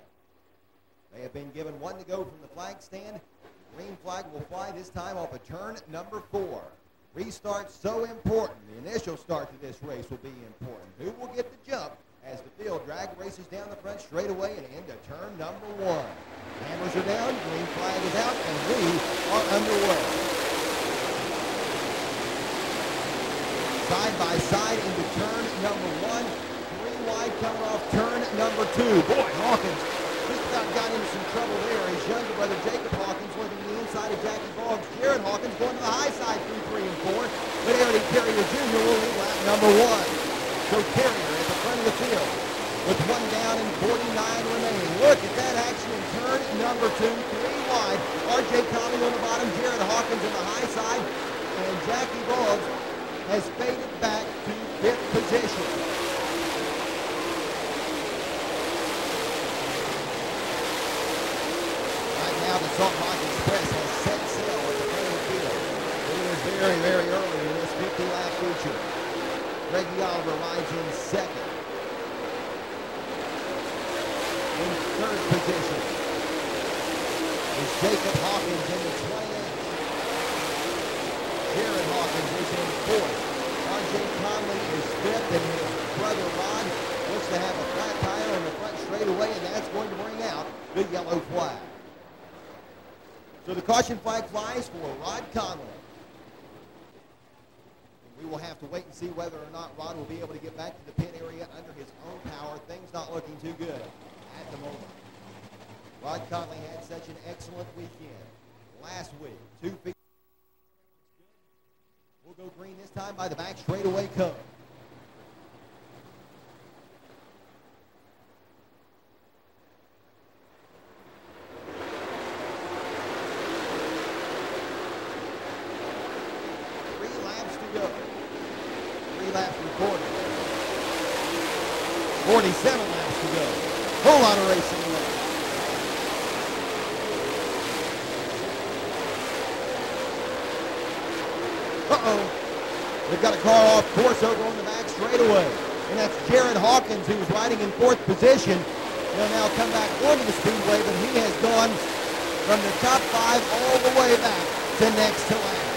They have been given one to go from the flag stand. The green flag will fly this time off of turn number four. Restarts so important. The initial start to this race will be important. Who will get the jump as the field drag races down the front straightaway and into turn number one? Hammers are down, green flag is out, and we are underway. Side by side into turn number one. Three wide coming off turn number two. Boy, Hawkins just about got into some trouble there. His younger brother Jacob Hawkins went to the inside of Jackie Boggs. Jared Hawkins going to the high side through three and four, but Eddie Carrier Junior will lead lap number one. So Carrier at the front of the field with one down and forty-nine remaining. Look at that action in turn number two, three wide. R J. Conley on the bottom, Jared Hawkins on the high side, and Jackie Boggs has faded back to fifth position. Right now the Salt Rock Express has set sail at the front of the field. It is very, very early in this fifty-lap feature. Greggy Oliver rides in second. In third position is Jacob Hawkins in the twenty-eighth. Jared Hawkins is in fourth. R J. Conley is fifth, and his brother Rod looks to have a flat tire on the front straightaway, and that's going to bring out the yellow flag. So the caution flag flies for Rod Conley. We will have to wait and see whether or not Rod will be able to get back to the pit area under his own power. Things not looking too good at the moment. Rod Conley had such an excellent weekend last week. Two feet. We'll go green this time by the back straightaway cone. forty-seven laps to go. Whole lot of racing left. Uh-oh. They've got a car off course over on the back straightaway. And that's Jared Hawkins, who was riding in fourth position. He'll now come back onto the speedway, but he has gone from the top five all the way back to next to last.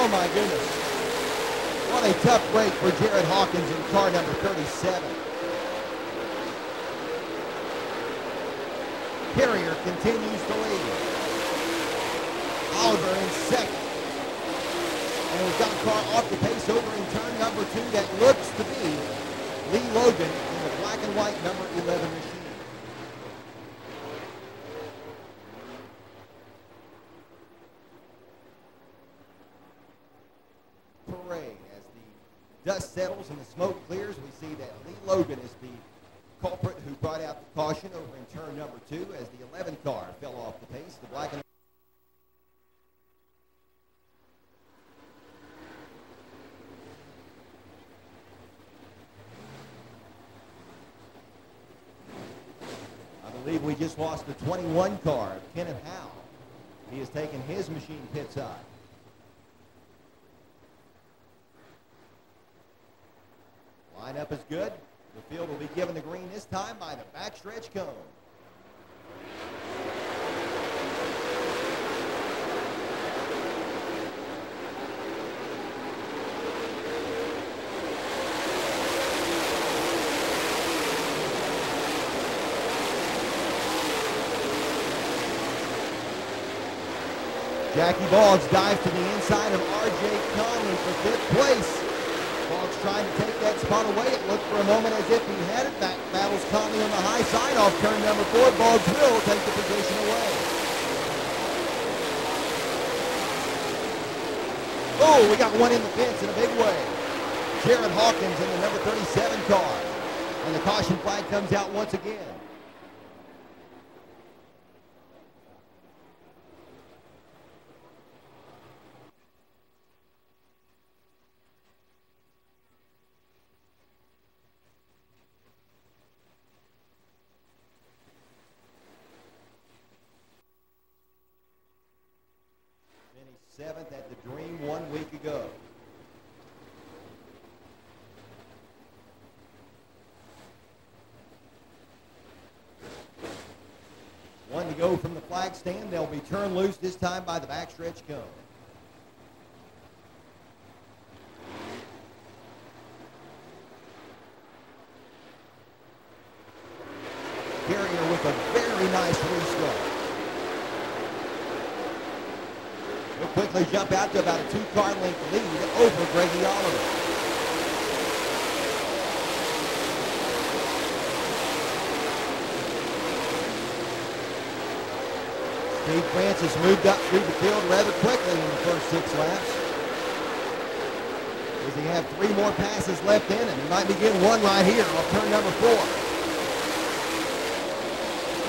Oh, my goodness. What a tough break for Jared Hawkins in car number thirty-seven. Carrier continues to lead. Oliver in second. And we've got a car off the pace over in turn number two that looks to be Lee Logan in the black and white number eleven machine. dust settles and the smoke clears, we see that Lee Logan is the culprit who brought out the caution over in turn number two as the eleven car fell off the pace. The black and I believe we just lost the twenty-one car, Kenneth Howe. He has taken his machine pit side. Lineup is good. The field will be given the green this time by the backstretch cone. Jackie Boggs dives to the inside of R J. Conley for fifth place. Boggs trying to take that spot away. It looked for a moment as if he had it back. Battles Conley on the high side off turn number four. Boggs will take the position away. Oh, we got one in the fence in a big way. Jared Hawkins in the number thirty-seven car. And the caution flag comes out once again. Seventh at the Dream one week ago. One to go from the flag stand. They'll be turned loose this time by the backstretch cone. Carrier with a very nice restart. He'll quickly jump out to about a two-car length lead over Greggy Oliver. Steve Francis moved up through the field rather quickly in the first six laps. Does he have three more passes left in him? He might begin one right here off turn number four.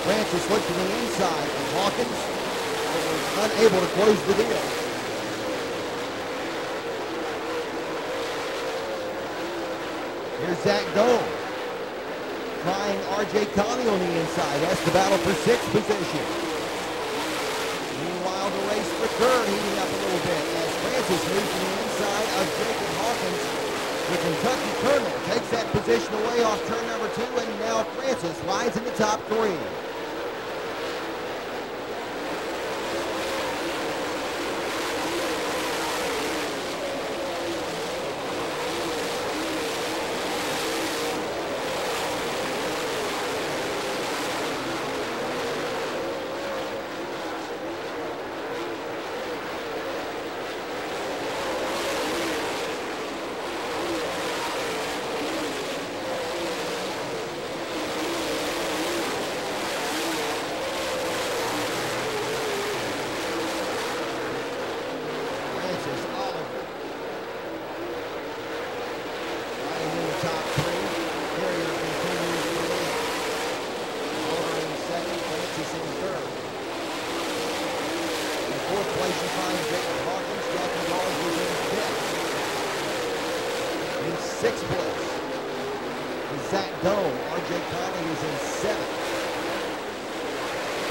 Francis looked to the inside and Hawkins was unable to close the deal. Here's Zach Dole, trying R J. Conley on the inside. That's the battle for sixth position. Meanwhile, the race for third heating up a little bit as Francis moves to the inside of Jacob Hawkins. The Kentucky Colonel takes that position away off turn number two, and now Francis rides in the top three.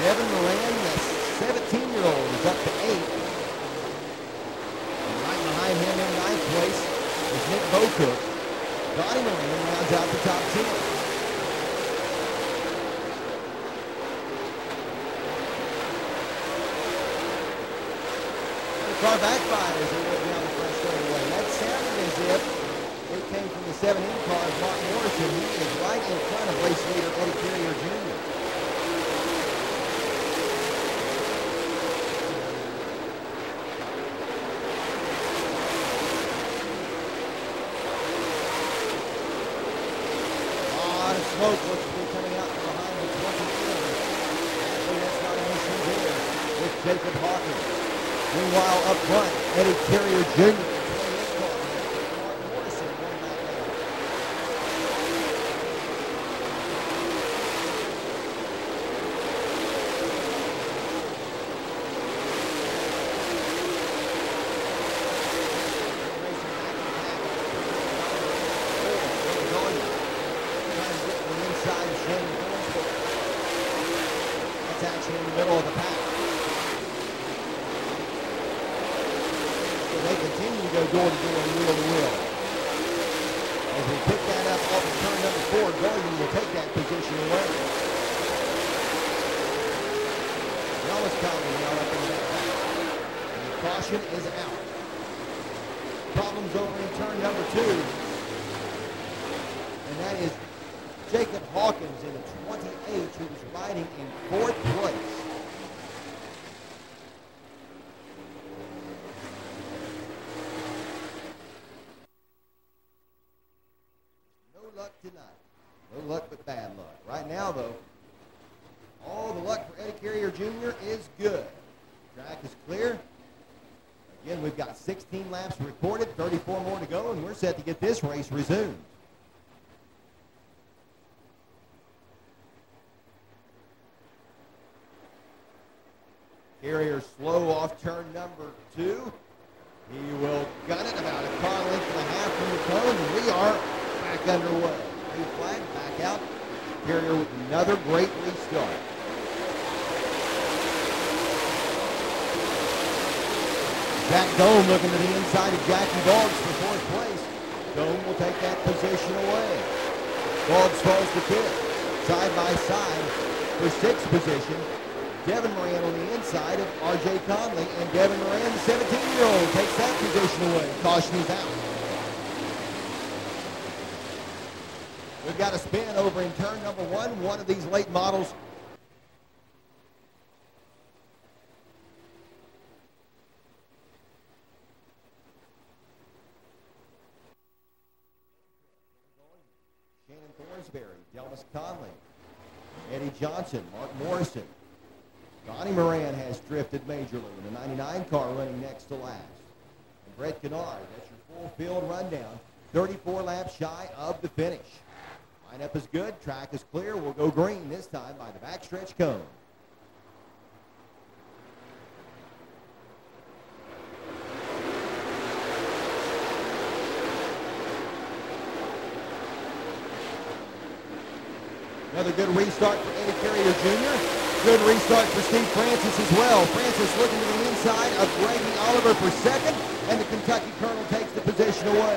Devin Moran, the seventeen-year-old, is up to eighth. And right behind him in ninth place is Nick Bocook. Donnie Moran rounds out the top ten. The car backfired as it went down the front straightaway. That sounded as if it came from the seven in car of Mark Morrison. He is right in front of race leader Eddie Carrier Junior Smoke looks to be coming out from behind the twenty-seven. Actually, that's not an issue there with Jacob Hawkins. Meanwhile, up front, Eddie Carrier Junior Mark Morrison, one of they continue to go door to door and wheel to wheel. As we pick that up off of turn number four, Gollion will take that position away. Now it's Conley now up in the back. And the caution is out. Problems over in turn number two. And that is Jacob Hawkins in the twenty-eight, who was riding in fourth place. No luck tonight. No luck but bad luck. Right now, though, all the luck for Eddie Carrier Junior is good. Track is clear. Again, we've got sixteen laps recorded, thirty-four more to go, and we're set to get this race resumed. Carrier slow off turn number two. He will gun it about a car length and a half from the cone, and we are back underway. Blue flag, back out. Carrier with another great restart. Zach Dole looking to the inside of Jackie Boggs for fourth place. Dole will take that position away. Boggs falls to fifth. Side by side for sixth position. Devin Moran on the inside of R J. Conley, and Devin Moran, the seventeen-year-old, takes that position away. Caution is out. We've got a spin over in turn number one. One of these late models. Shannon Thornsberry, Delmas Conley, Eddie Johnson, Mark Morrison. Donnie Moran has drifted majorly in the ninety-nine car running next to last. And Brett Kennard, that's your full field rundown, thirty-four laps shy of the finish. Lineup is good, track is clear, we'll go green this time by the backstretch cone. Another good restart for Eddie Carrier Junior Good restart for Steve Francis as well. Francis looking to the inside of Greggy Oliver for second, and the Kentucky Colonel takes the position away.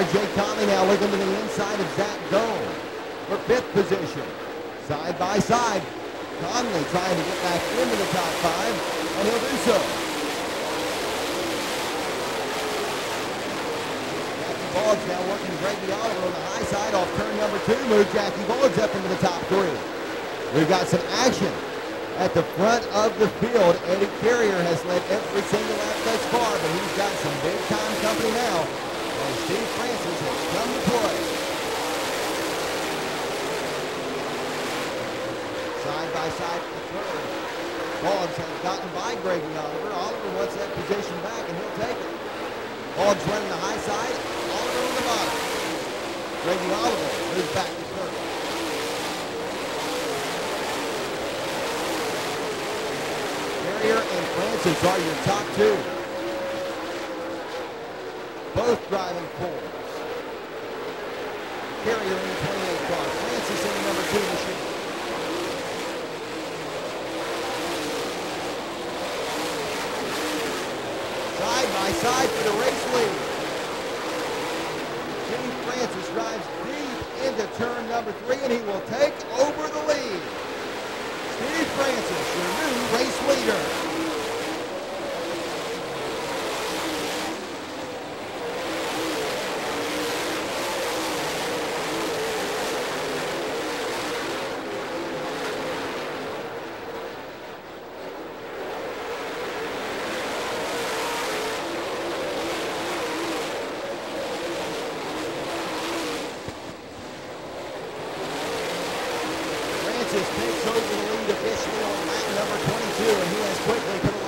R J. Conley now looking to the inside of Zach Dole for fifth position. Side by side, Conley trying to get back into the top five, and he'll do so. Boggs now working Greggy Oliver on the high side off turn number two. Move Jackie Boggs up into the top three. We've got some action at the front of the field. Eddie Carrier has led every single lap thus far, but he's got some big-time company now. And Steve Francis has come to play. Side by side for third. Boggs has gotten by Greggy Oliver. Oliver wants that position back, and he'll take it. Boggs running the high side. Oliver on the bottom. Reggie Oliver moves back to third. Carrier and Francis are your top two. Both driving fours. Carrier in the twenty-eight car. Francis in the number two machine. Side by side for the race lead. Jimmy Francis drives deep into turn number three, and he will take over the lead. Steve Francis, your new race leader. Takes over the lead officially on lap number twenty-two, and he has quickly put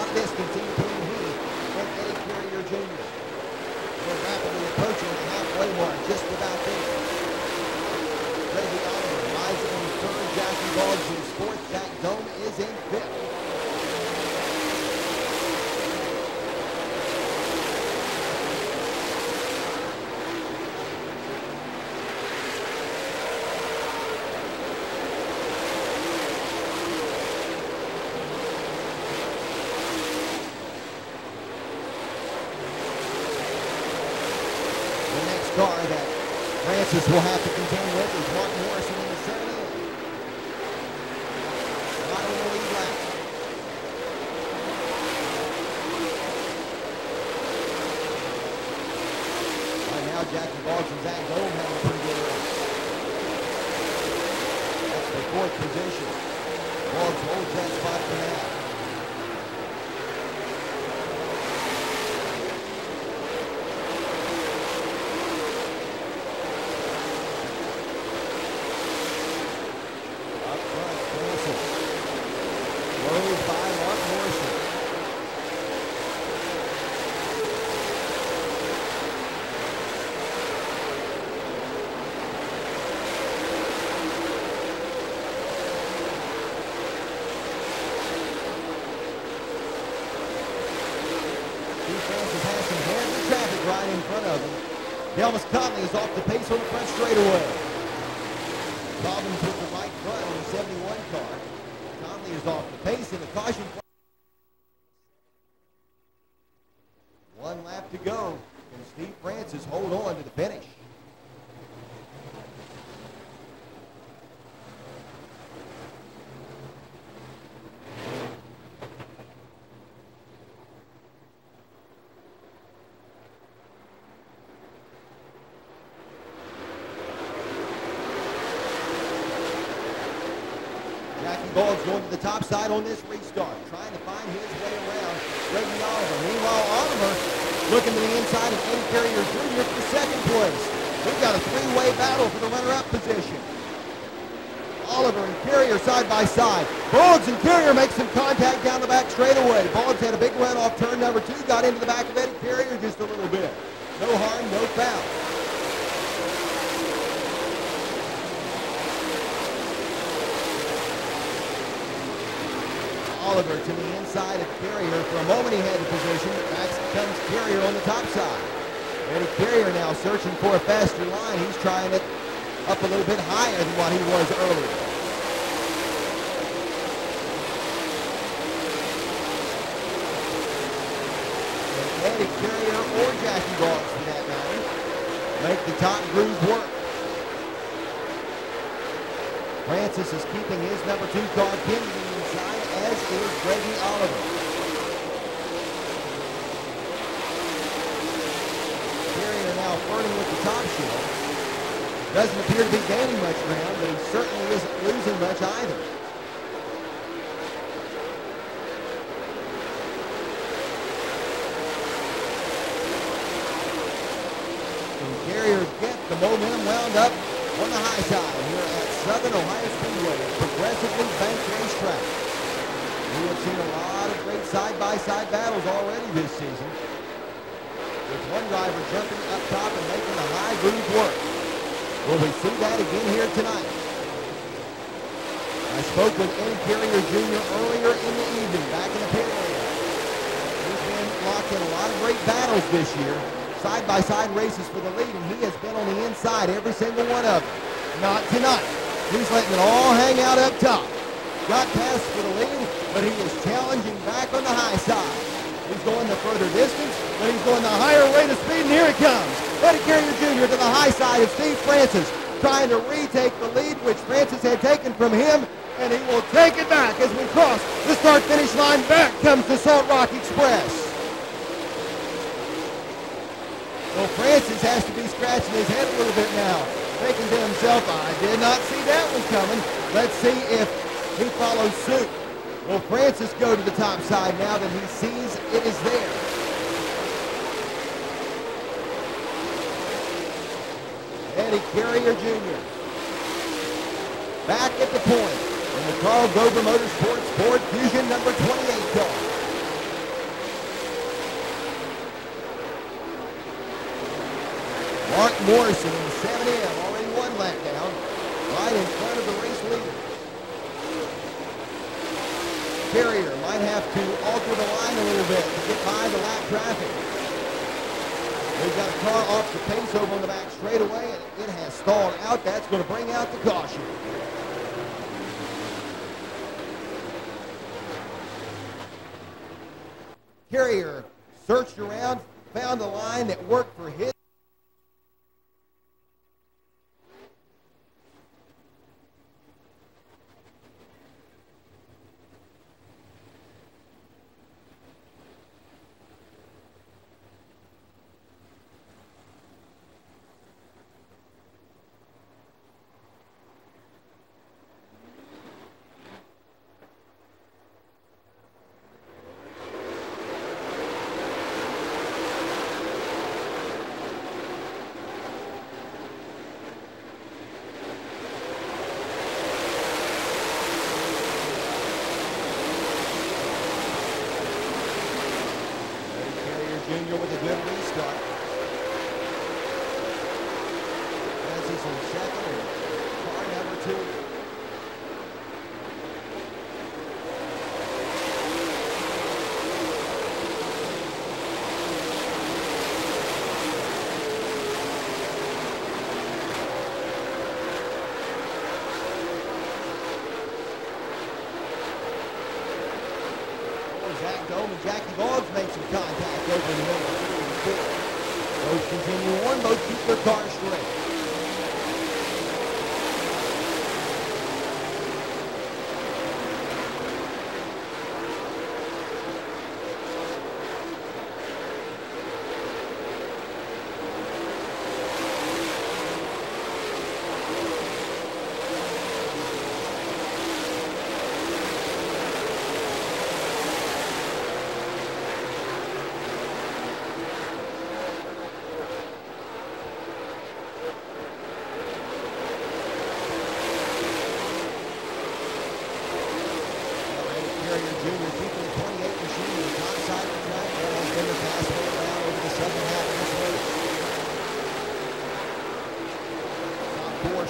Francis will have to contend with is Mark Morrison in the second inning. Bottom of the lead lap. Right now, Jackie Boggs and Zach Dole have a pretty good race. That's the fourth position. Boggs holds that spot for now. Thomas Conley is off the pace on the front straightaway. Problems with the right front on the seventy-one car. Conley is off the pace in the caution. One lap to go. Can Steve Francis hold on to the finish? Boggs going to the top side on this restart, trying to find his way around Greggy Oliver. Meanwhile, Oliver looking to the inside of Eddie Carrier Junior for second place. We've got a three-way battle for the runner-up position. Oliver and Carrier side by side. Boggs and Carrier make some contact down the back straightaway. Boggs had a big run off turn number two, got into the back of Eddie Carrier just a little bit. No harm, no foul. Oliver to the inside of Carrier. For a moment he had the position, but back comes Carrier on the top side. Eddie Carrier now searching for a faster line. He's trying it up a little bit higher than what he was earlier. And Eddie Carrier or Jackie Boggs, for that matter, make the top groove work. Francis is keeping his number two car pinned as is Reggie Oliver. Carrier now flirting with the top shield. Doesn't appear to be gaining much ground, but he certainly isn't losing much either. And Carrier get the momentum wound up on the high side here at Southern Ohio Speedway, progressively banked racetrack. We have seen a lot of great side-by-side battles already this season, with one driver jumping up top and making the high groove work. Will we see that again here tonight? I spoke with Eddie Carrier Junior earlier in the evening, back in the pit area. He's been locked in a lot of great battles this year, side-by-side races for the lead, and he has been on the inside every single one of them. Not tonight. He's letting it all hang out up top. Got past for the lead, but he is challenging back on the high side. He's going the further distance, but he's going the higher rate of speed, and here it comes. Eddie Carrier Junior to the high side of Steve Francis, trying to retake the lead, which Francis had taken from him, and he will take it back as we cross the start-finish line. Back comes the Salt Rock Express. Well, Francis has to be scratching his head a little bit now, thinking to himself, I did not see that one coming. Let's see if he follows suit. Will Francis go to the top side now that he sees it is there? Eddie Carrier Junior back at the point in the Carl Dover Motorsports Ford Fusion number twenty-eight car. Mark Morrison in the seven M, already one lap down, right in front of the race leader. Carrier might have to alter the line a little bit to get by the lap traffic. They've got a car off the pace over on the back straightaway, and it has stalled out. That's going to bring out the caution. Carrier searched around, found a line that worked for his Junior with a good restart. As he's in second in car number two. Zach Dole and Jackie Boggs made some contact over the middle of three and four. Both continue on, both keep their cars straight.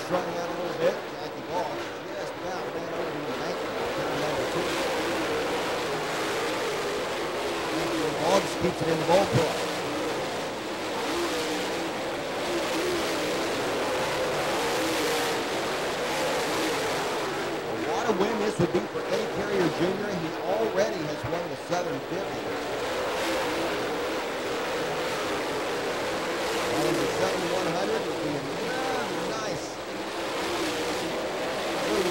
Running out a little bit. Jackie Ball just about ran over to the bank. Ball just keeps it in the ball park. What a win this would be for Eddie Carrier Junior He already has won the Southern fifty. And the Southern one hundred would be amazing.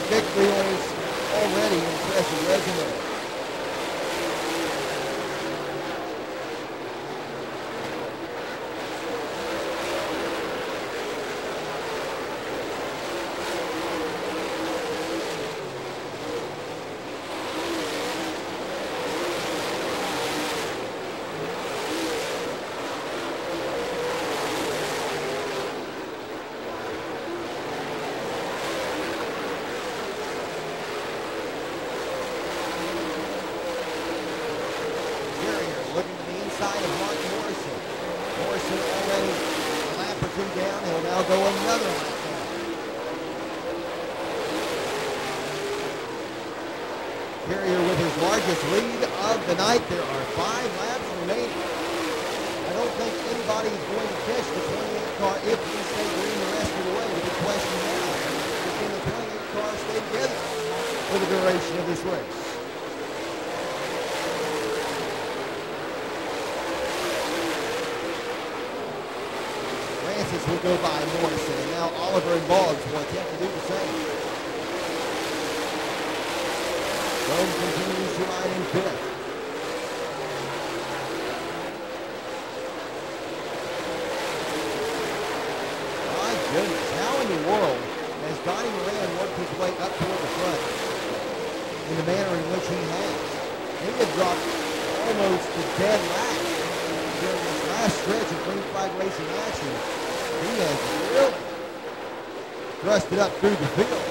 Victory on his already impressive resume. Carrier with his largest lead of the night. There are five laps remaining. I don't think anybody is going to catch the twenty-eight car if we stay green the rest of the way. The question now is, can the twenty-eight car stay together for the duration of this race? Francis will go by Morrison, and now Oliver and Boggs will attempt to do the same. Rome continues to ride in fifth. My goodness, how in the world has Donnie Moran worked his way up toward the front in the manner in which he has? He had dropped almost to dead last during this last stretch of green flag racing action. He has really thrust it up through the field.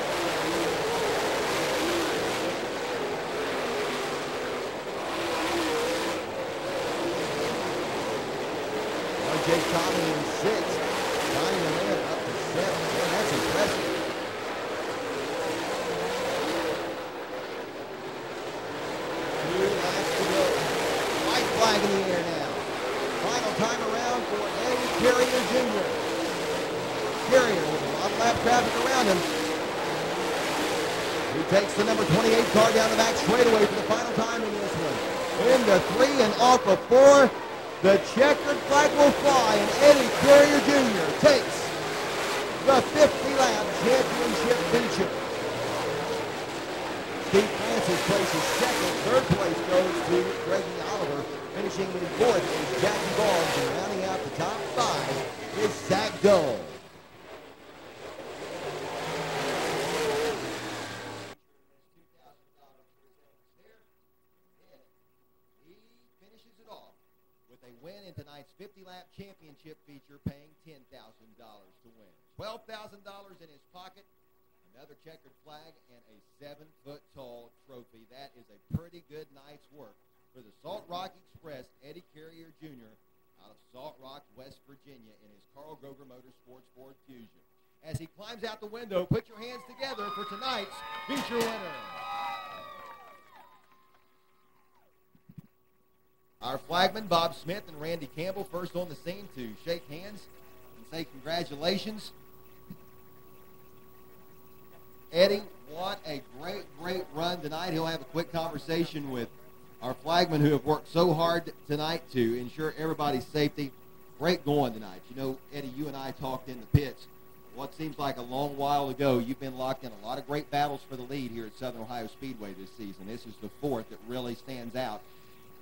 R J. Conley in sixth, Donnie Moran up to seventh. Man, that's impressive. Two laps to go. White flag in the air now. Final time around for Eddie Carrier Junior Carrier with a lot of lap traffic around him. He takes the number twenty-eight car down the back straightaway for the final time in this one. Into three and off of four. The checkered flag will fly, and Eddie Carrier Junior takes the fifty-lap championship feature. Steve Francis places second. Third place goes to Greggy Oliver. Finishing in fourth is Jackie Boggs, and rounding out the top five is Zach Dole. fifty-lap championship feature, paying ten thousand dollars to win. twelve thousand dollars in his pocket, another checkered flag, and a seven-foot-tall trophy. That is a pretty good night's work for the Salt Rock Express Eddie Carrier Junior out of Salt Rock, West Virginia, in his Carl Grover Motorsports Ford Fusion. As he climbs out the window, put your hands together for tonight's feature winner. Our flagmen, Bob Smith and Randy Campbell, first on the scene to shake hands and say congratulations. Eddie, what a great, great run tonight. He'll have a quick conversation with our flagmen who have worked so hard tonight to ensure everybody's safety. Great going tonight. You know, Eddie, you and I talked in the pits. What seems like a long while ago, you've been locked in a lot of great battles for the lead here at Southern Ohio Speedway this season. This is the fourth that really stands out.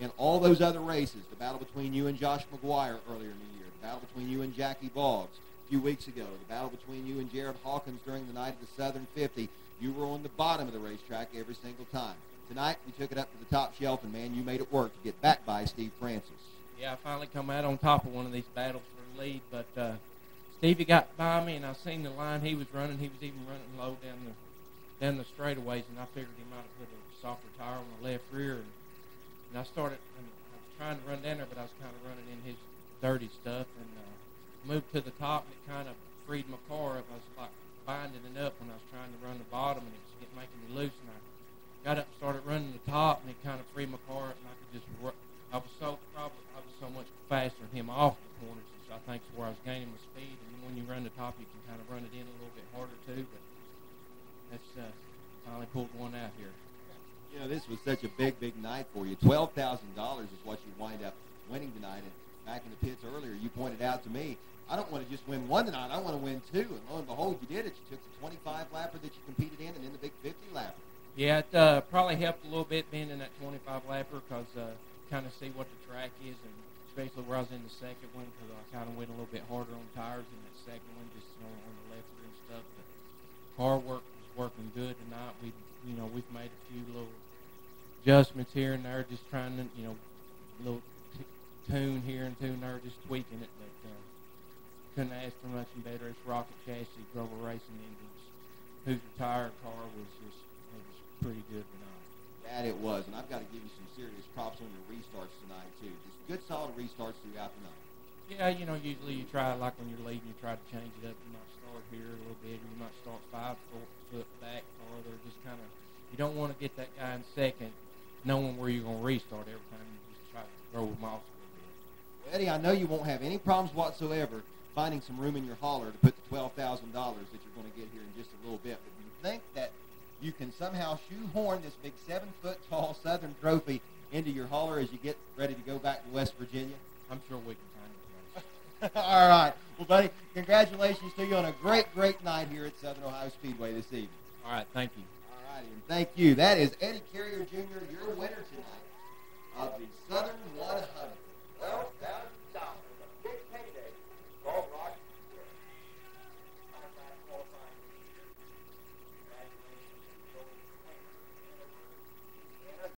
In all those other races, the battle between you and Josh McGuire earlier in the year, the battle between you and Jackie Boggs a few weeks ago, the battle between you and Jared Hawkins during the night of the Southern fifty, you were on the bottom of the racetrack every single time. Tonight, you took it up to the top shelf, and, man, you made it work to get backed by Steve Francis. Yeah, I finally come out on top of one of these battles for the lead, but uh, Stevie got by me, and I seen the line he was running. He was even running low down the, down the straightaways, and I figured he might have put a softer tire on the left rear, and And I started, and I was trying to run down there, but I was kind of running in his dirty stuff, and uh, moved to the top, and it kind of freed my car up. I was like binding it up when I was trying to run the bottom, and it was getting, making me loose, and I got up and started running the top, and it kind of freed my car up, and I could just, I was so, probably, I was so much faster than him off the corners, which I think is where I was gaining my speed, and when you run the top, you can kind of run it in a little bit harder, too, but that's, uh, finally pulled one out here. You know, this was such a big, big night for you. twelve thousand dollars is what you wind up winning tonight. And back in the pits earlier, you pointed out to me, I don't want to just win one tonight. I want to win two. And lo and behold, you did it. You took the twenty-five lapper that you competed in and then the big fifty lapper. Yeah, it uh, probably helped a little bit being in that twenty-five lapper because uh, kind of see what the track is, and especially where I was in the second one because I kind of went a little bit harder on tires in that second one, just you know, on the left rear and stuff. But car work was working good tonight. We You know, we've made a few little adjustments here and there, just trying to, you know, little t tune here and tune there, just tweaking it. But uh, couldn't ask for much better. It's rocket chassis, Grover Racing engines. Hoosier tire car was just it was pretty good tonight. That it was, and I've got to give you some serious props on your restarts tonight too. Just good, solid restarts throughout the night. Yeah, you know, usually you try, like when you're leading, you try to change it up. You might start here a little bit, or you might start five, four foot back farther. Just kind of, you don't want to get that guy in second, knowing where you're going to restart every time. You just try to throw him off a little bit. Well, Eddie, I know you won't have any problems whatsoever finding some room in your hauler to put the twelve thousand dollars that you're going to get here in just a little bit. But you think that you can somehow shoehorn this big seven-foot-tall Southern Trophy into your hauler as you get ready to go back to West Virginia? I'm sure we can. All right. Well, buddy, congratulations to you on a great, great night here at Southern Ohio Speedway this evening. All right, thank you. All right, and thank you. That is Eddie Carrier Junior, your winner tonight of the Southern